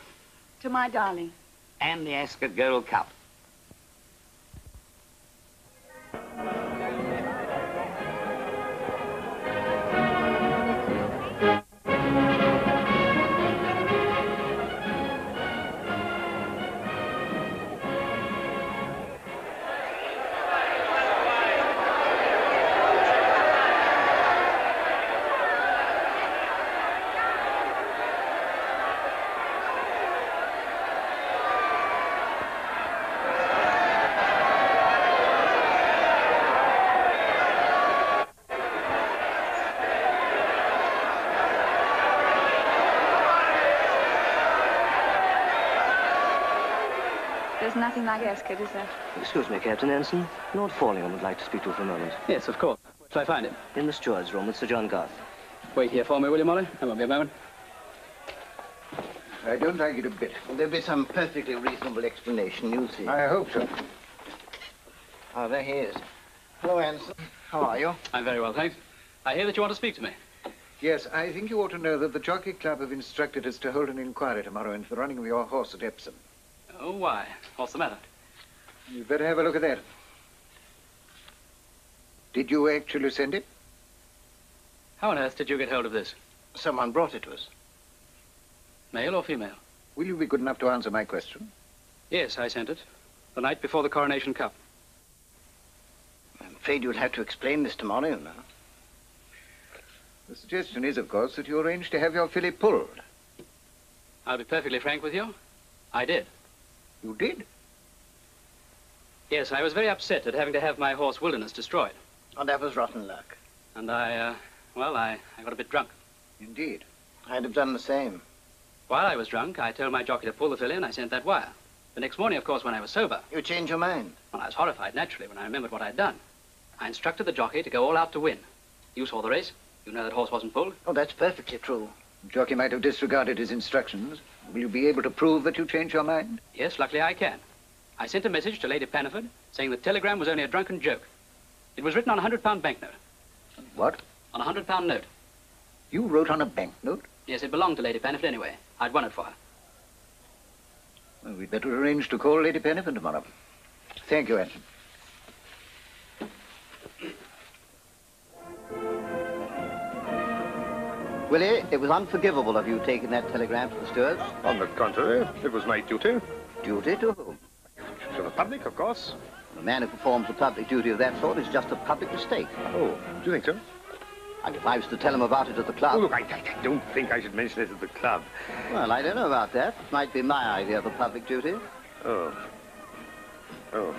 To my darling. And the Ascot Gold Cup. There's nothing like Ascot, is there? Excuse me, Captain Anson. Lord Fallingham would like to speak to you for a moment. Yes, of course. Where shall I find him? In the steward's room with Sir John Garth. Wait here for me, will you, Molly? I won't be a moment. I don't like it a bit. There'll be some perfectly reasonable explanation, you'll see. I hope so. Oh, there he is. Hello, Anson. How are you? I'm very well, thanks. I hear that you want to speak to me. Yes, I think you ought to know that the Jockey Club have instructed us to hold an inquiry tomorrow into the running of your horse at Epsom. Oh, why? What's the matter? You'd better have a look at that. Did you actually send it? How on earth did you get hold of this? Someone brought it to us. Male or female? Will you be good enough to answer my question? Yes, I sent it. The night before the Coronation Cup. I'm afraid you'll have to explain this tomorrow now. The suggestion is, of course, that you arranged to have your filly pulled. I'll be perfectly frank with you. I did. You did? Yes, I was very upset at having to have my horse Wilderness destroyed. Oh, that was rotten luck. And I got a bit drunk. Indeed. I'd have done the same. While I was drunk, I told my jockey to pull the filly and I sent that wire. The next morning, of course, when I was sober... You changed your mind? Well, I was horrified, naturally, when I remembered what I'd done. I instructed the jockey to go all out to win. You saw the race. You know that horse wasn't pulled. Oh, that's perfectly true. The jockey might have disregarded his instructions. Will you be able to prove that you changed your mind? Yes, luckily I can. I sent a message to Lady Panniford saying the telegram was only a drunken joke. It was written on a £100 banknote. What? On a £100 note. You wrote on a banknote? Yes, it belonged to Lady Panniford anyway. I'd won it for her. Well, we'd better arrange to call Lady Panniford tomorrow. Thank you, Anson. Willie, it was unforgivable of you taking that telegram to the stewards. On the contrary, it was my duty. Duty to whom? To the public, of course. A man who performs a public duty of that sort is just a public mistake. Oh, do you think so? And if I was to tell him about it at the club... Oh, look, I don't think I should mention it at the club. Well, I don't know about that. It might be my idea of a public duty. Oh. Oh.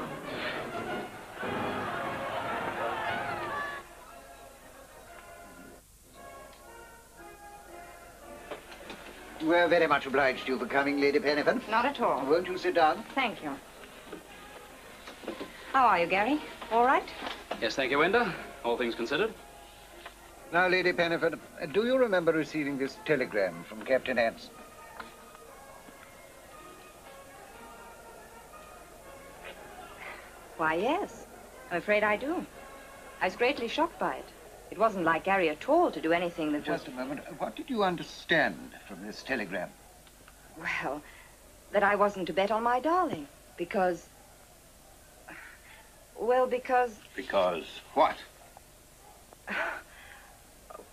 We're very much obliged to you for coming, Lady Penniford. Not at all. Won't you sit down? Thank you. How are you, Gary? All right? Yes, thank you, Wenda. all things considered. Now, Lady Panniford, do you remember receiving this telegram from Captain Anson? Why, yes. I'm afraid I do. I was greatly shocked by it. It wasn't like Gary at all to do anything that was... Just a moment. What did you understand from this telegram? Well, that I wasn't to bet on My Darling, because... Well, because... Because what? Oh,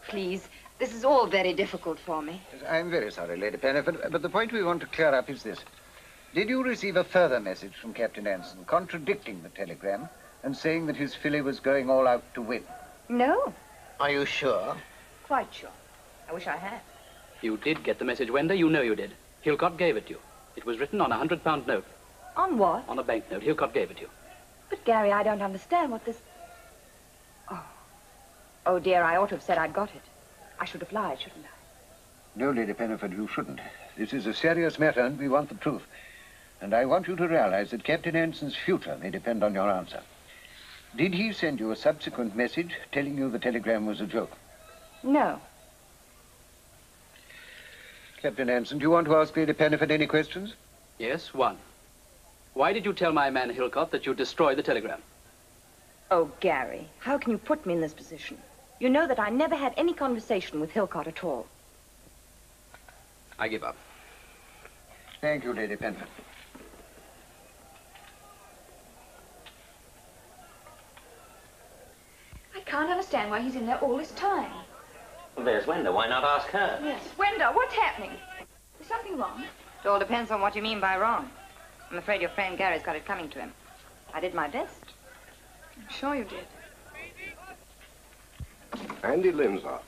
please, this is all very difficult for me. I'm very sorry, Lady Panniford, but the point we want to clear up is this. Did you receive a further message from Captain Anson contradicting the telegram and saying that his filly was going all out to win? No. Are you sure? Quite sure. I wish I had. You did get the message, Wenda. You know you did. Hillcock gave it you. It was written on a £100 note. On what? On a banknote. Hillcock gave it you. But, Gary, I don't understand what this... Oh. Oh, dear, I ought to have said I'd got it. I should have lied, shouldn't I? No, Lady Panniford, you shouldn't. This is a serious matter, and we want the truth. And I want you to realize that Captain Anson's future may depend on your answer. Did he send you a subsequent message telling you the telegram was a joke? No. Captain Anson, do you want to ask Lady Panniford any questions? Yes, one. Why did you tell my man Hillcock that you destroyed the telegram? Oh, Gary, how can you put me in this position? You know that I never had any conversation with Hillcock at all. I give up. Thank you, Lady Panniford. I can't understand why he's in there all this time. Well, there's Wenda. Why not ask her? Yes. Wenda, what's happening? Is something wrong? It all depends on what you mean by wrong. I'm afraid your friend Gary's got it coming to him. I did my best. I'm sure you did. Andy Lynn's up.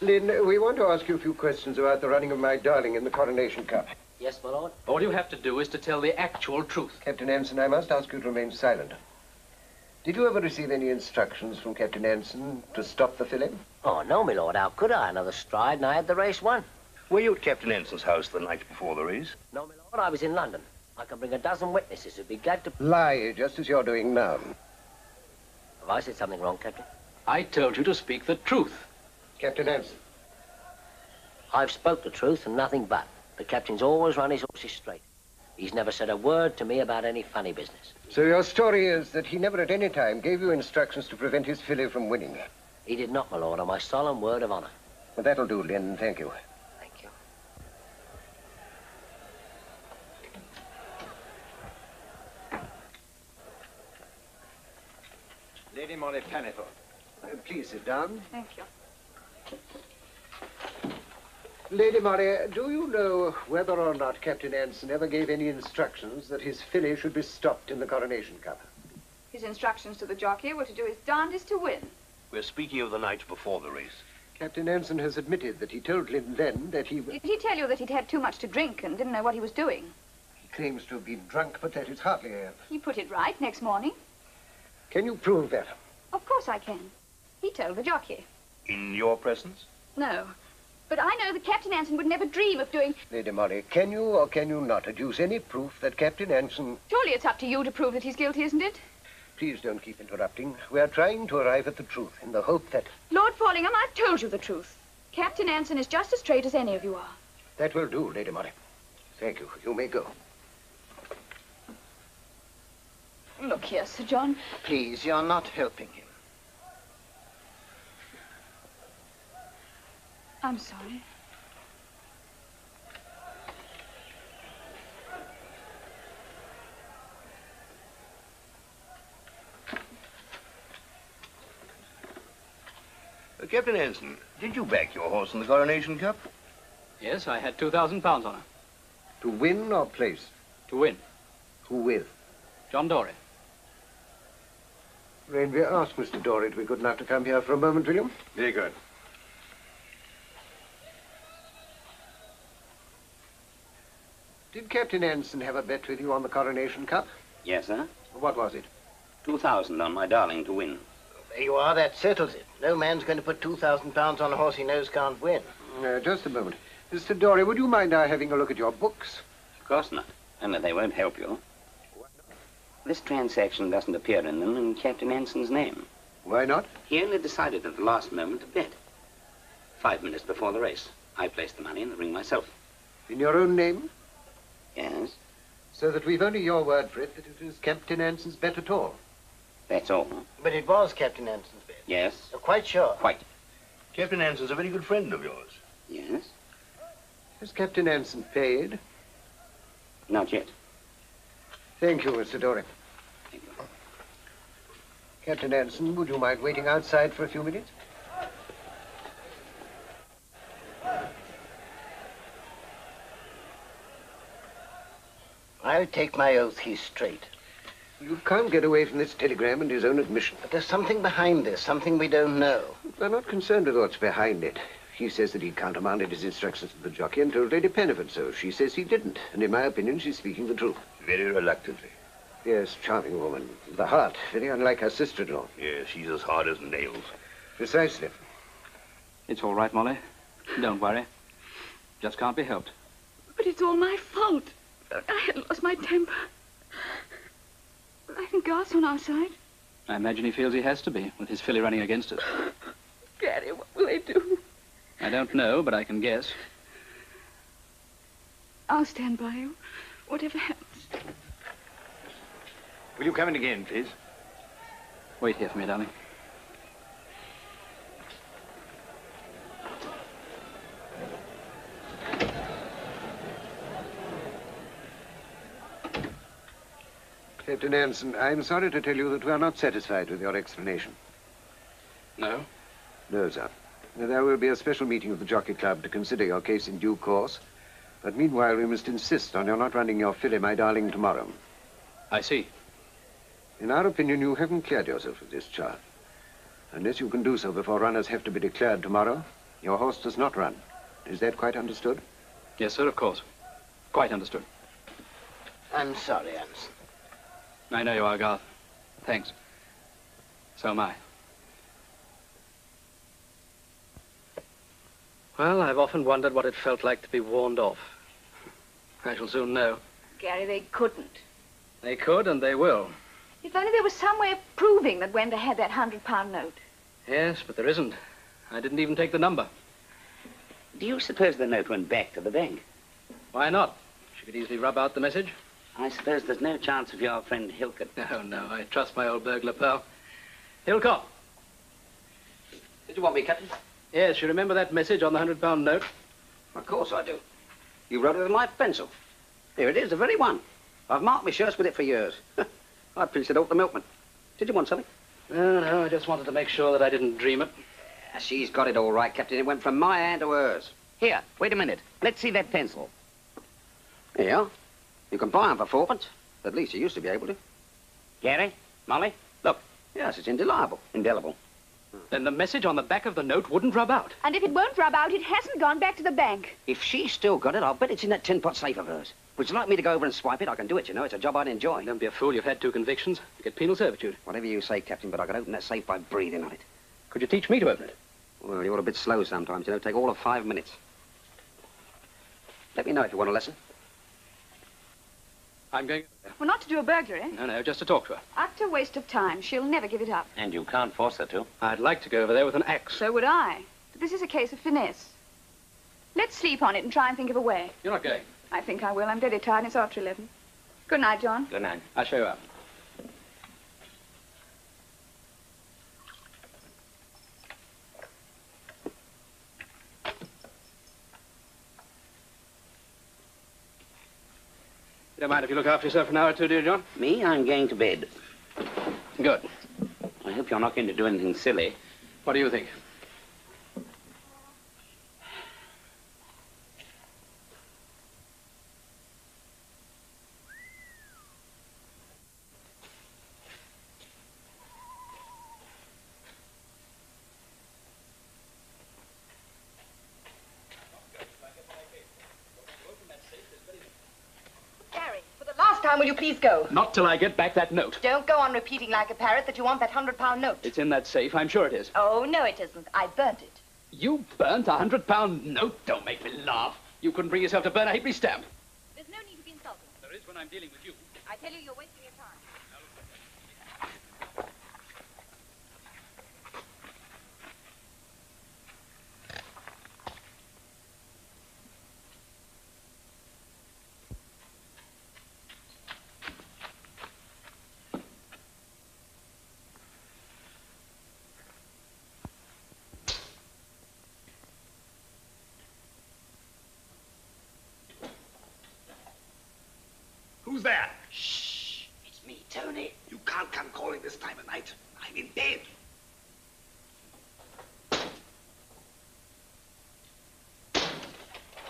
Lynn, we want to ask you a few questions about the running of My Darling in the Coronation Cup. Yes, my lord. All you have to do is to tell the actual truth. Captain Anson, I must ask you to remain silent. Did you ever receive any instructions from Captain Anson to stop the filly? Oh, no, my lord. How could I? Another stride and I had the race won. Were you at Captain Anson's house the night before the race? No, my lord. I was in London. I can bring a dozen witnesses who'd be glad to... Lie, just as you're doing now. Have I said something wrong, Captain? I told you to speak the truth. Captain Anson. I've spoke the truth and nothing but. The captain's always run his horses straight. He's never said a word to me about any funny business. So your story is that he never at any time gave you instructions to prevent his filly from winning? He did not, my lord, on my solemn word of honor. Well, that'll do, Lynn. Thank you. Thank you. Lady Molly Panniford, please sit down. Thank you. Lady Murray, do you know whether or not Captain Anson ever gave any instructions that his filly should be stopped in the Coronation Cup? His instructions to the jockey were to do his darndest to win. We're speaking of the night before the race. Captain Anson has admitted that he told Lynn then that he... Did he tell you that he'd had too much to drink and didn't know what he was doing? He claims to have been drunk, but that is hardly... He put it right next morning. Can you prove that? Of course I can. He told the jockey. In your presence? No, but I know that Captain Anson would never dream of doing... Lady Molly, can you or can you not adduce any proof that Captain Anson... Surely it's up to you to prove that he's guilty, isn't it? Please don't keep interrupting. We are trying to arrive at the truth in the hope that... Lord Fallingham, I've told you the truth. Captain Anson is just as straight as any of you are. That will do, Lady Molly. Thank you. You may go. Look here, Sir John. Please, you're not helping him. I'm sorry. Captain Anson, did you back your horse in the Coronation Cup? Yes, I had £2,000 on her. To win or place? To win. Who with? John Dory. Rainby, ask Mr. Dory to be good enough to come here for a moment, will you? Very good. Did Captain Anson have a bet with you on the Coronation Cup? Yes, sir. What was it? 2,000 on My Darling to win. There you are. That settles it. No man's going to put £2,000 on a horse he knows can't win. Just a moment. Mr. Dory, would you mind our having a look at your books? Of course not. Only they won't help you. Why not? This transaction doesn't appear in them in Captain Anson's name. Why not? He only decided at the last moment to bet. 5 minutes before the race, I placed the money in the ring myself. In your own name? Yes. So that we've only your word for it that it was Captain Anson's bet at all? That's all. But it was Captain Anson's bet? Yes. You're quite sure? Quite. Captain Anson's a very good friend of yours. Yes. Has Captain Anson paid? Not yet. Thank you, Mr. Dory. Thank you. Captain Anson, would you mind waiting outside for a few minutes? I'll take my oath he's straight. You can't get away from this telegram and his own admission. But there's something behind this, something we don't know. We're not concerned with what's behind it. He says that he countermanded his instructions to the jockey and told Lady Penniford so. She says he didn't. And in my opinion, she's speaking the truth. Very reluctantly. Yes, charming woman. The heart, very unlike her sister-in-law. Yes, she's as hard as nails. Precisely. It's all right, Molly. Don't worry. Just can't be helped. But it's all my fault. I had lost my temper. I think Garth's on our side. I imagine he feels he has to be, with his filly running against us. Gary, what will they do? I don't know, but I can guess. I'll stand by you, whatever happens. Will you come in again, please? Wait here for me, darling. Captain Anson, I'm sorry to tell you that we are not satisfied with your explanation. No? No, sir. There will be a special meeting of the Jockey Club to consider your case in due course. But meanwhile, we must insist on your not running your filly, My Darling, tomorrow. I see. In our opinion, you haven't cleared yourself of this charge. Unless you can do so before runners have to be declared tomorrow, your horse does not run. Is that quite understood? Yes, sir, of course. Quite understood. I'm sorry, Anson. I know you are, Garth. Thanks. So am I. Well, I've often wondered what it felt like to be warned off. I shall soon know. Gary, they couldn't. They could and they will. If only there was some way of proving that Wenda had that £100 note. Yes, but there isn't. I didn't even take the number. Do you suppose the note went back to the bank? Why not? She could easily rub out the message. I suppose there's no chance of your friend Hillcock. No, no, I trust my old burglar pal. Hillcock. Did you want me, Captain? Yes, you remember that message on the £100 note? Of course I do. You wrote it with my pencil. Here it is, the very one. I've marked my shirts with it for years. I pinched it off the milkman. Did you want something? No, no, I just wanted to make sure that I didn't dream it. She's got it all right, Captain. It went from my hand to hers. Here, wait a minute. Let's see that pencil. There you are. You can buy them for 4p. At least you used to be able to. Gary, Molly, look. Yes, it's indelible. Indelible. Then the message on the back of the note wouldn't rub out. And if it won't rub out, it hasn't gone back to the bank. If she's still got it, I'll bet it's in that tin pot safe of hers. Would you like me to go over and swipe it? I can do it, you know. It's a job I'd enjoy. Don't be a fool. You've had 2 convictions. You get penal servitude. Whatever you say, Captain, but I could open that safe by breathing on it. Could you teach me to open it? Well, you're a bit slow sometimes, you know. Take all of 5 minutes. Let me know if you want a lesson. I'm going... Well, not to do a burglary. No, no, just to talk to her. Utter waste of time. She'll never give it up. And you can't force her to. I'd like to go over there with an axe. So would I. But this is a case of finesse. Let's sleep on it and try and think of a way. You're not going. I think I will. I'm deadly tired and it's after 11. Good night, John. Good night. I'll show you up. Don't mind if you look after yourself an hour or two, dear John? Me? I'm going to bed. Good. I hope you're not going to do anything silly. What do you think? Will you please go? Not till I get back that note. Don't go on repeating like a parrot that you want that £100 note. It's in that safe, I'm sure it is. Oh, no, it isn't. I burnt it. You burnt a £100 note? Don't make me laugh. You couldn't bring yourself to burn a halfpenny stamp. There's no need to be insulting. There is when I'm dealing with you. I tell you, you're wasting your time. Who's there? Shh, it's me, Tony. You can't come calling this time of night. I'm in bed.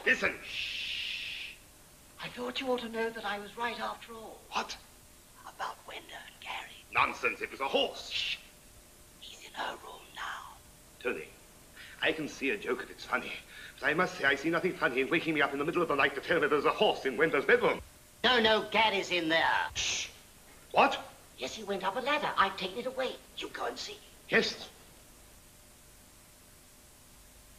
Listen. Shh. I thought you ought to know that I was right after all. What? About Wenda and Gary. Nonsense, it was a horse. Shh. He's in her room now. Tony, I can see a joke if it's funny, but I must say I see nothing funny in waking me up in the middle of the night to tell me there's a horse in Wenda's bedroom. No, no, Gary's in there. Shh. What? Yes, he went up a ladder. I've taken it away. You go and see. Yes.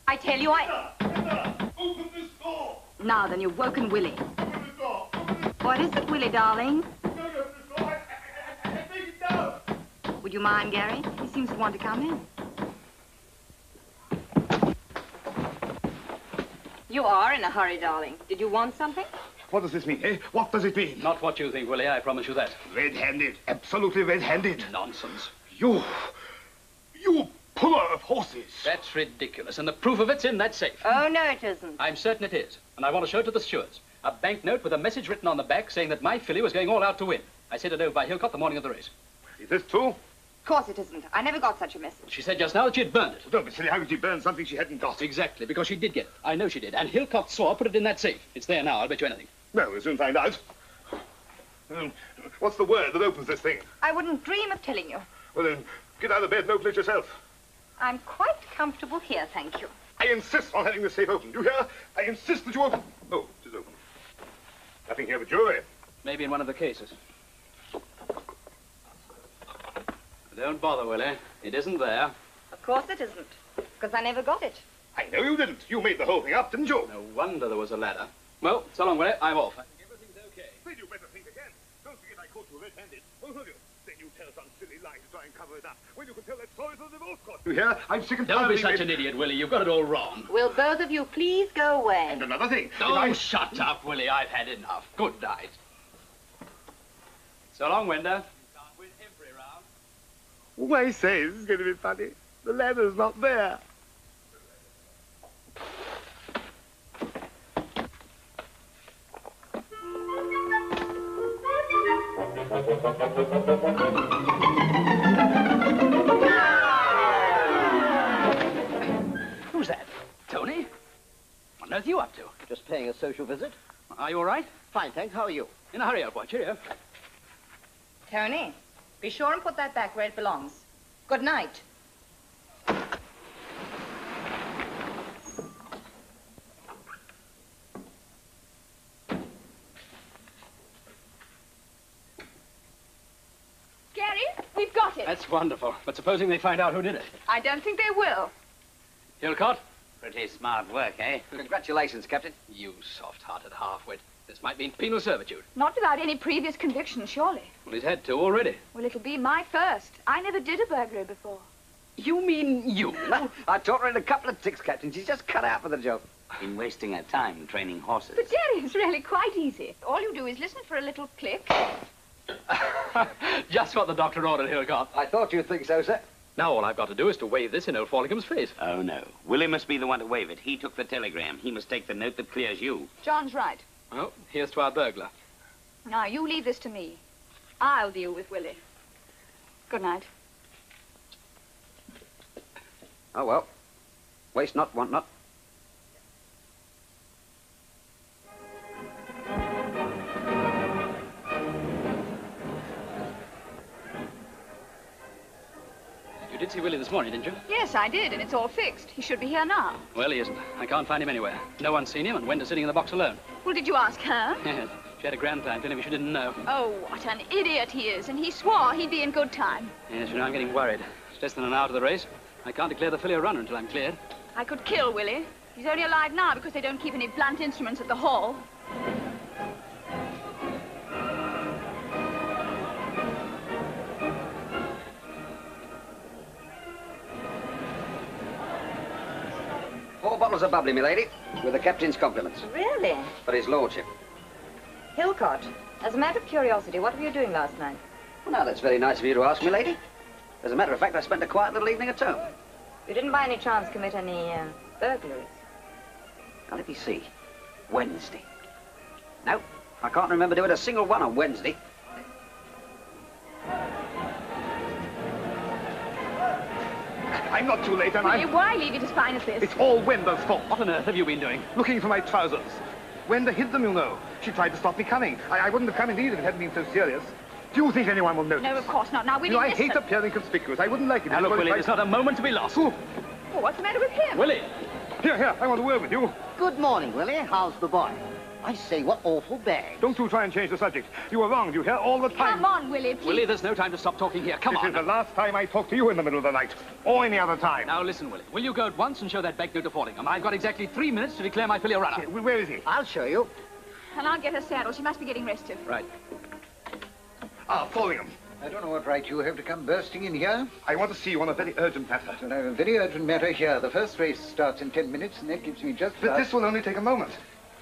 I tell you, Wenda, open this door! Now then, you've woken Willie. Open the door! Open this... What is it, Willie, darling? Don't open the door. I think it's down. Would you mind, Gary? He seems to want to come in. You are in a hurry, darling. Did you want something? What does this mean, eh? What does it mean? Not what you think, Willie, I promise you that. Red-handed, absolutely red-handed. Nonsense. You puller of horses. That's ridiculous, and the proof of it's in that safe. Oh, no, it isn't. I'm certain it is, and I want to show it to the stewards. A banknote with a message written on the back saying that my filly was going all out to win. I sent it over by Hillcock the morning of the race. Is this true? Of course it isn't. I never got such a message. She said just now that she had burned it. Well, don't be silly. How could she burn something she hadn't got? Exactly, because she did get it. I know she did, and Hillcock swore put it in that safe. It's there now, I'll bet you anything. No, we'll soon find out. What's the word that opens this thing? I wouldn't dream of telling you. Well, then, get out of bed and open it yourself. I'm quite comfortable here, thank you. I insist on having the safe open. Do you hear? I insist that you open... Oh, it is open. Nothing here but jewelry. Maybe in one of the cases. Don't bother, Willie. It isn't there. Of course it isn't, because I never got it. I know you didn't. You made the whole thing up, didn't you? No wonder there was a ladder. Well, so long, Willie. I'm off. I think everything's okay. Well, you better think again. Don't forget I caught you red-handed. Both of you. Then you tell some silly lie to try and cover it up. Well, you can tell that story to the divorce court. You hear? I'm sick and tired. Don't be such an idiot, Willie. You've got it all wrong. Will both of you please go away? And another thing. Oh, shut up, Willie. I've had enough. Good night. So long, Wenda. You can't win every round. Well, I say, this is going to be funny. The ladder's not there. Who's that? Tony? What on earth are you up to? Just paying a social visit. Are you all right? Fine, thanks. How are you? In a hurry, old boy. Cheerio. Tony, be sure and put that back where it belongs. Good night. That's wonderful. But supposing they find out who did it? I don't think they will. Hillcock? Pretty smart work, eh? Congratulations, Captain. You soft-hearted half-wit. This might mean penal servitude. Not without any previous conviction, surely. Well, he's had two already. Well, it'll be my first. I never did a burglary before. You mean you? I taught her in a couple of ticks, Captain. She's just cut out for the job. Been wasting her time training horses. But, Jerry, it's really quite easy. All you do is listen for a little click. Just what the doctor ordered, Hillcock. I thought you'd think so, sir. Now all I've got to do is to wave this in old Fallingham's face. Oh, no. Willie must be the one to wave it. He took the telegram. He must take the note that clears you. John's right. Oh, here's to our burglar. Now, you leave this to me. I'll deal with Willie. Good night. Oh, well. Waste not, want not. You did see Willie this morning, didn't you? Yes, I did, and it's all fixed. He should be here now. Well, he isn't. I can't find him anywhere. No one's seen him, and Wenda's sitting in the box alone. Well, did you ask her? Yes. She had a grand time telling me she didn't know. Oh, what an idiot he is, and he swore he'd be in good time. Yes, you know, I'm getting worried. It's less than an hour to the race. I can't declare the filly a runner until I'm cleared. I could kill Willie. He's only alive now because they don't keep any blunt instruments at the hall. bottles of bubbly, milady, with the captain's compliments. Really? For his lordship. Hillcock, as a matter of curiosity, what were you doing last night? Well, now, that's very nice of you to ask, milady. As a matter of fact, I spent a quiet little evening at home. You didn't by any chance commit any burglaries? Now, let me see. Wednesday. No, I can't remember doing a single one on Wednesday. I'm not too late, am I? Why leave it as fine as this? It's all Wenda's fault. What on earth have you been doing? Looking for my trousers. Wenda hid them, you know. She tried to stop me coming. I wouldn't have come in either if it hadn't been so serious. Do you think anyone will notice? No, of course not. Now, Willie, I hate appearing conspicuous. I wouldn't like it. Now, look, Willie, there's not a moment to be lost. Oh, what's the matter with him? Willie! Here, here, I want a word with you. Good morning, Willie. How's the boy? I say, what awful bag. Don't you try and change the subject. You were wronged, you hear, all the time. Come on, Willie, please. Willie, there's no time to stop talking here. Come on. This is the last time I talk to you in the middle of the night, or any other time. Now, listen, Willie. Will you go at once and show that banknote to Fallingham? I've got exactly 3 minutes to declare my filly a runner. Where is he? I'll show you. And I'll get her saddle. She must be getting restive. Right. Ah, Fallingham. I don't know what right you have to come bursting in here. I want to see you on a very urgent matter. Well, I have a very urgent matter here. The first race starts in 10 minutes, and that gives me just... But this will only take a moment.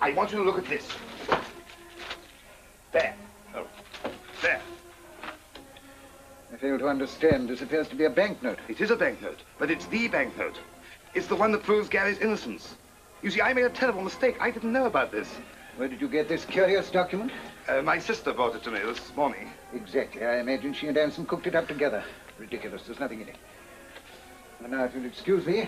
I want you to look at this. There. Oh. There. I fail to understand. This appears to be a banknote. It is a banknote, but it's the banknote. It's the one that proves Gary's innocence. You see, I made a terrible mistake. I didn't know about this. Where did you get this curious document? My sister brought it to me this morning. Exactly. I imagine she and Anson cooked it up together. Ridiculous. There's nothing in it. And now, if you'll excuse me...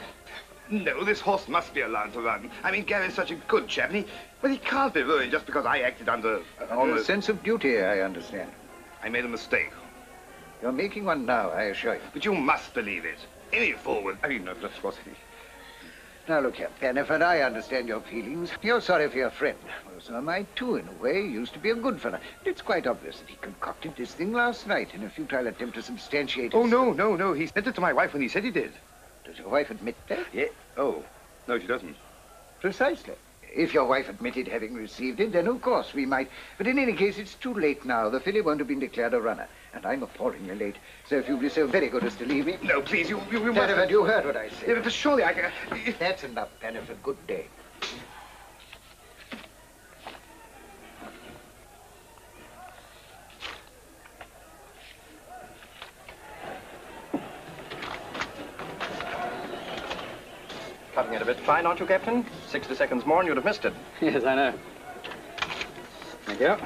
No, this horse must be allowed to run. I mean, Gary's such a good chap, and he can't be ruined just because I acted under a sense of duty, I understand. I made a mistake. You're making one now, I assure you. But you must believe it. Any forward... I mean, no, of course. Now, look here, Panniford, I understand your feelings. You're sorry for your friend. Well, so am I, too, in a way. He used to be a good fellow. It's quite obvious that he concocted this thing last night in a futile attempt to substantiate his... Oh, no, no, no. He sent it to my wife when he said he did. Does your wife admit that? Yeah. Oh, no, she doesn't. Precisely. If your wife admitted having received it, then of course we might. But in any case, it's too late now. The filly won't have been declared a runner. And I'm appallingly late. So if you'll be so very good as to leave me... No, please, you must... Panniford, you heard what I said. Yeah, but surely I can... That's enough, Panniford. Good day. Cutting it a bit fine, aren't you, Captain? 60 seconds more and you'd have missed it. Yes, I know. Thank you.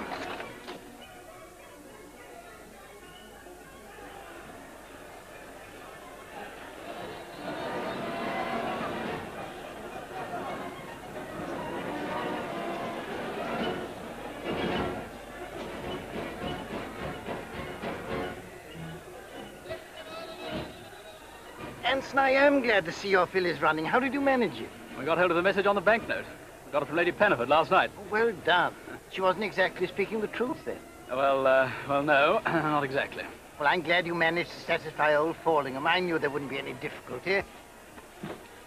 I am glad to see your fillies running. How did you manage it? We got hold of the message on the banknote. We got it from Lady Panniford last night. Well done. She wasn't exactly speaking the truth then. Well, no, not exactly. Well, I'm glad you managed to satisfy old Fallingham. I knew there wouldn't be any difficulty.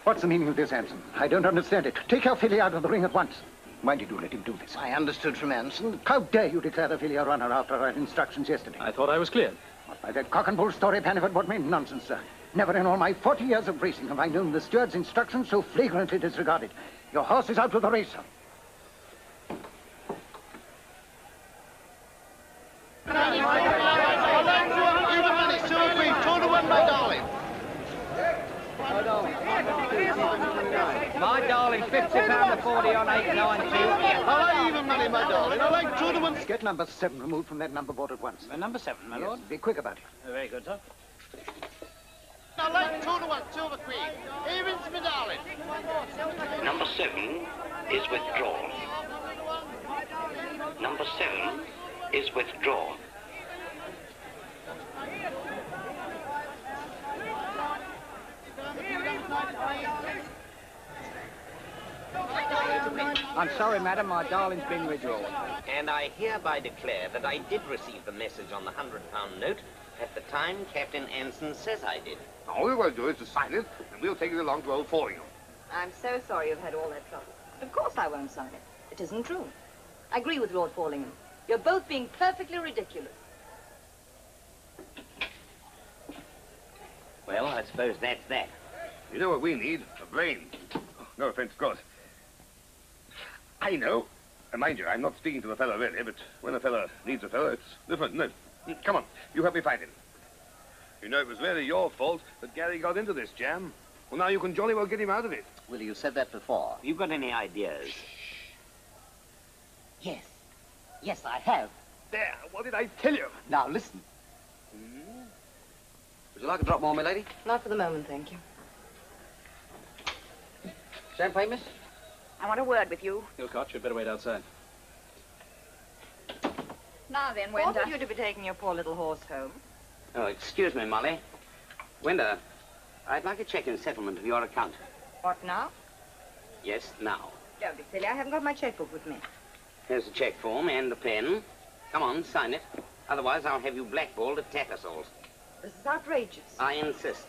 What's the meaning of this, Anson? I don't understand it. Take your filly out of the ring at once. Why did you let him do this? I understood from Anson. How dare you declare the filly a runner after our instructions yesterday? I thought I was cleared. What, by that cock and bull story, Panniford? What mean nonsense, sir? Never in all my 40 years of racing have I known the steward's instructions so flagrantly disregarded. Your horse is out of the race, sir. My Darling, £50 to 40 on 892. I like even money, My Darling. I like 2 to 1. Let's get number 7 removed from that number board at once. Number 7, my lord. Be quick about it. Very good, sir. I like 2 to 1, Silver Queen. Evens, My Darling. Number 7 is withdrawn. Number 7 is withdrawn. I'm sorry, madam, My Darling's been withdrawn. And I hereby declare that I did receive the message on the £100 note at the time Captain Anson says I did. All we're going to do is to sign it, and we'll take it along to old Fallingham. I'm so sorry you've had all that trouble. Of course I won't sign it. It isn't true. I agree with Lord Fallingham. You're both being perfectly ridiculous. Well, I suppose that's that. You know what we need? A brain. No offense, of course. I know. And mind you, I'm not speaking to a fellow really, but when a fellow needs a fellow, it's different, isn't it? Come on, you help me find him. You know, it was really your fault that Gary got into this jam. Well, now you can jolly well get him out of it. Willie, you said that before. You got any ideas? Shh. Yes. Yes, I have. There, what did I tell you? Now, listen. Hmm? Would you like a drop more, my lady? Not for the moment, thank you. Champagne, miss? I want a word with you. Hillcock, you'd better wait outside. Now then, Wenda. Ought you to be taking your poor little horse home? Oh, excuse me, Molly. Wenda, I'd like a check in settlement of your account. What, now? Yes, now. Don't be silly, I haven't got my checkbook with me. Here's the check form and the pen. Come on, sign it. Otherwise, I'll have you blackballed at Tattersall's. This is outrageous. I insist.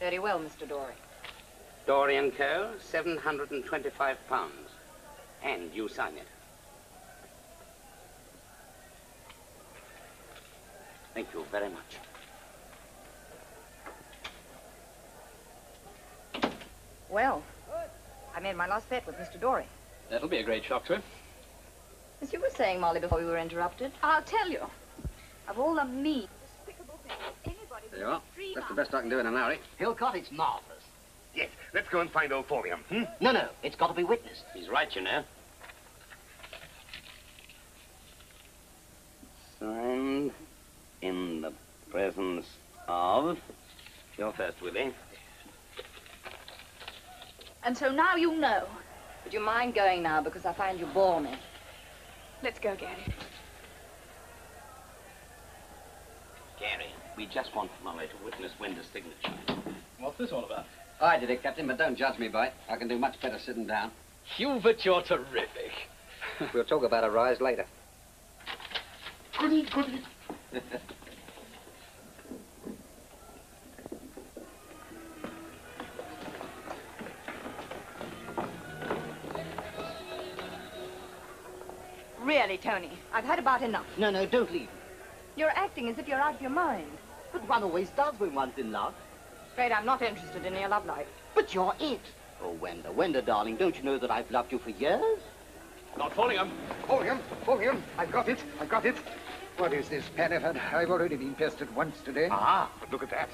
Very well, Mr. Dory. Dory and Co., £725. And you sign it. Thank you very much. Well, I made my last bet with Mr. Dory. That'll be a great shock to him. As you were saying, Molly, before we were interrupted. I'll tell you. Of all the mean, despicable things anybody... There you are. That's the best I can do in an hour, eh? Hillcock, it's marvellous. Yes, let's go and find old Fallingham. Hmm? No, no, it's got to be witnessed. He's right, you know. Signed in the presence of... You're first, Willie. And so now you know. Would you mind going now, because I find you bore me? Let's go, Gary. Gary, we just want Molly to witness Wenda's signature. What's this all about? I did it, Captain, but don't judge me by it. I can do much better sitting down. Hubert, you're terrific. We'll talk about a rise later. Goody, goody. Really, Tony, I've had about enough. No, no, don't leave. You're acting as if you're out of your mind. But one always does when one's in love. Afraid I'm not interested in your love life. But you're it. Oh, Wenda, Wenda, darling, don't you know that I've loved you for years? Not Fallingham. Fallingham, Fallingham, I've got it, I've got it. What is this, Panniford? I've already been pestered once today. Ah, but look at that.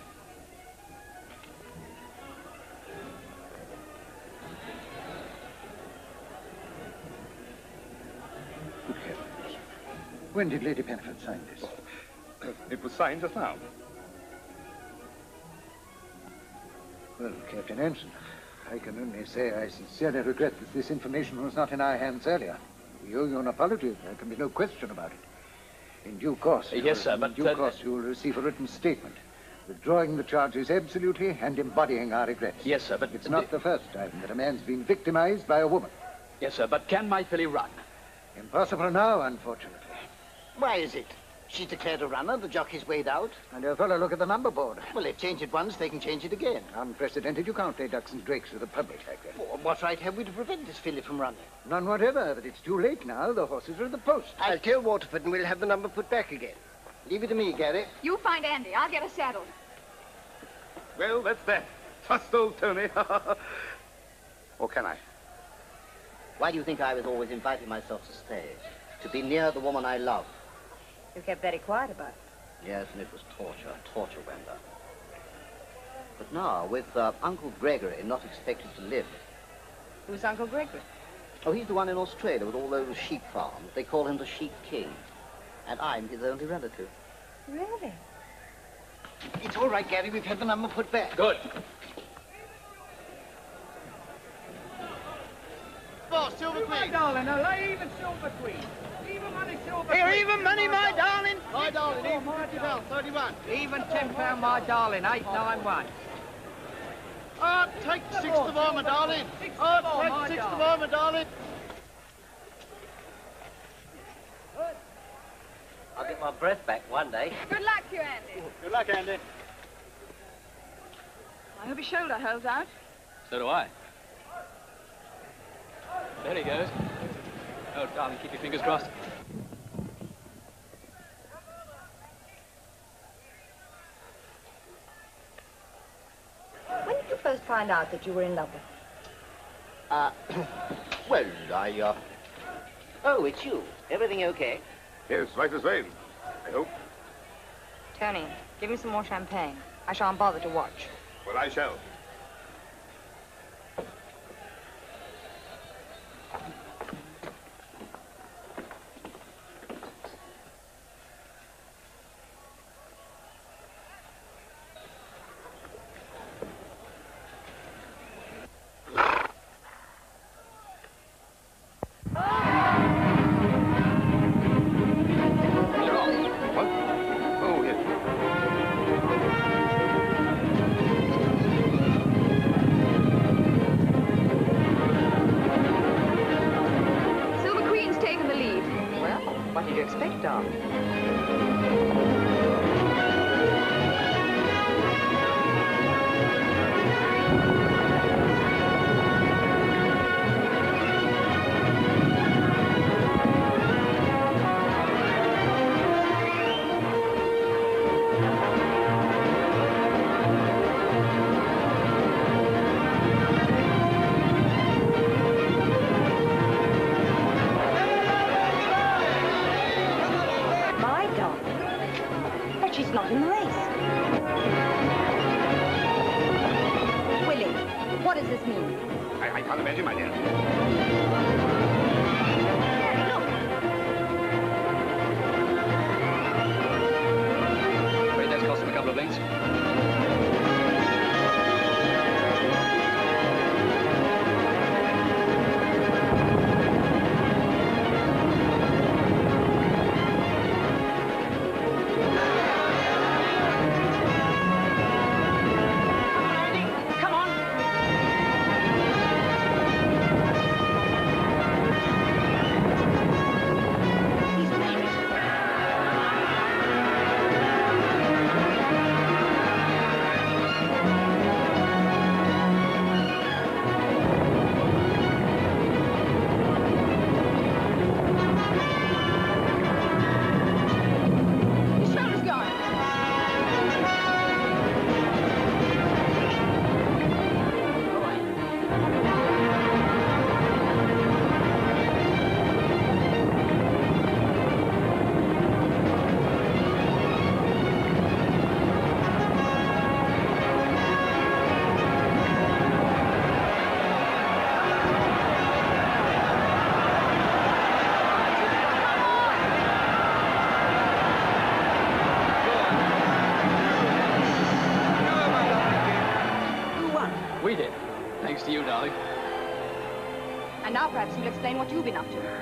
When did Lady Panniford sign this? It was signed just now. Well, Captain Anson, I can only say I sincerely regret that this information was not in our hands earlier. We owe you an apology. There can be no question about it. In due course... Yes, sir, but... In due course, you will receive a written statement withdrawing the charges absolutely and embodying our regrets. Yes, sir, but... It's not the first time that a man's been victimized by a woman. Yes, sir, but can my filly run? Impossible now, unfortunately. Why is it? She's declared a runner, the jockey's weighed out. And her fellow, look at the number board. Well, they've changed it once, they can change it again. Unprecedented, you can't play ducks and drakes with the public like that. Well, what right have we to prevent this filly from running? None whatever, but it's too late now. The horses are at the post. I'll tell Waterford and we'll have the number put back again. Leave it to me, Gary. You find Andy, I'll get a saddle. Well, that's that. Trust old Tony. Or can I? Why do you think I was always inviting myself to stay? To be near the woman I love. You kept very quiet about it. Yes, and it was torture, Wenda. But now, with Uncle Gregory not expected to live... Who's Uncle Gregory? Oh, he's the one in Australia with all those sheep farms. They call him the Sheep King. And I'm his only relative. Really? It's all right, Gary. We've had the number put back. Good. Oh, Silver Queen. My darling, alive and Silver Queen. Even money, Silver Queen. Here, even money, my darling. My darling, even £50, 31. Even £10, my darling, 891. Oh, take six to my darling. Oh, take six to my darling. I'll get my breath back one day. Good luck to you, Andy. Good luck, Andy. I hope his shoulder holds out. So do I. There he goes. Oh, darling, keep your fingers crossed. When did you first find out that you were in love with him? Well, I... Oh, it's you. Everything okay? Yes, like the same, I hope. Tony, give me some more champagne. I shan't bother to watch. Well, I shall.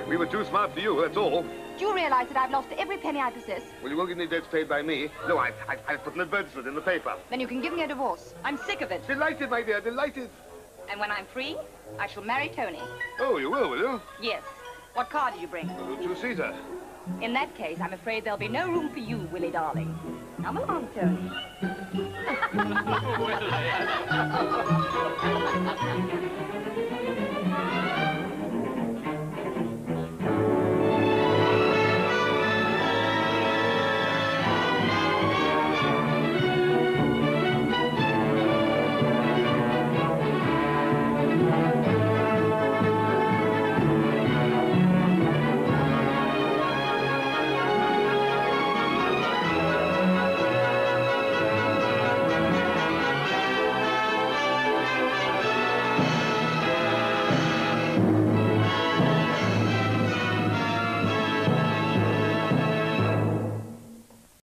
We were too smart for you, that's all. Do you realize that I've lost every penny I possess? Well, you won't get any debts paid by me. No, I've put an advertisement in the paper. Then you can give me a divorce. I'm sick of it. Delighted, my dear, delighted. And when I'm free, I shall marry Tony. Oh, you will you? Yes. What car did you bring? Well, the two-seater. In that case, I'm afraid there'll be no room for you, Willie darling. Come along, Tony.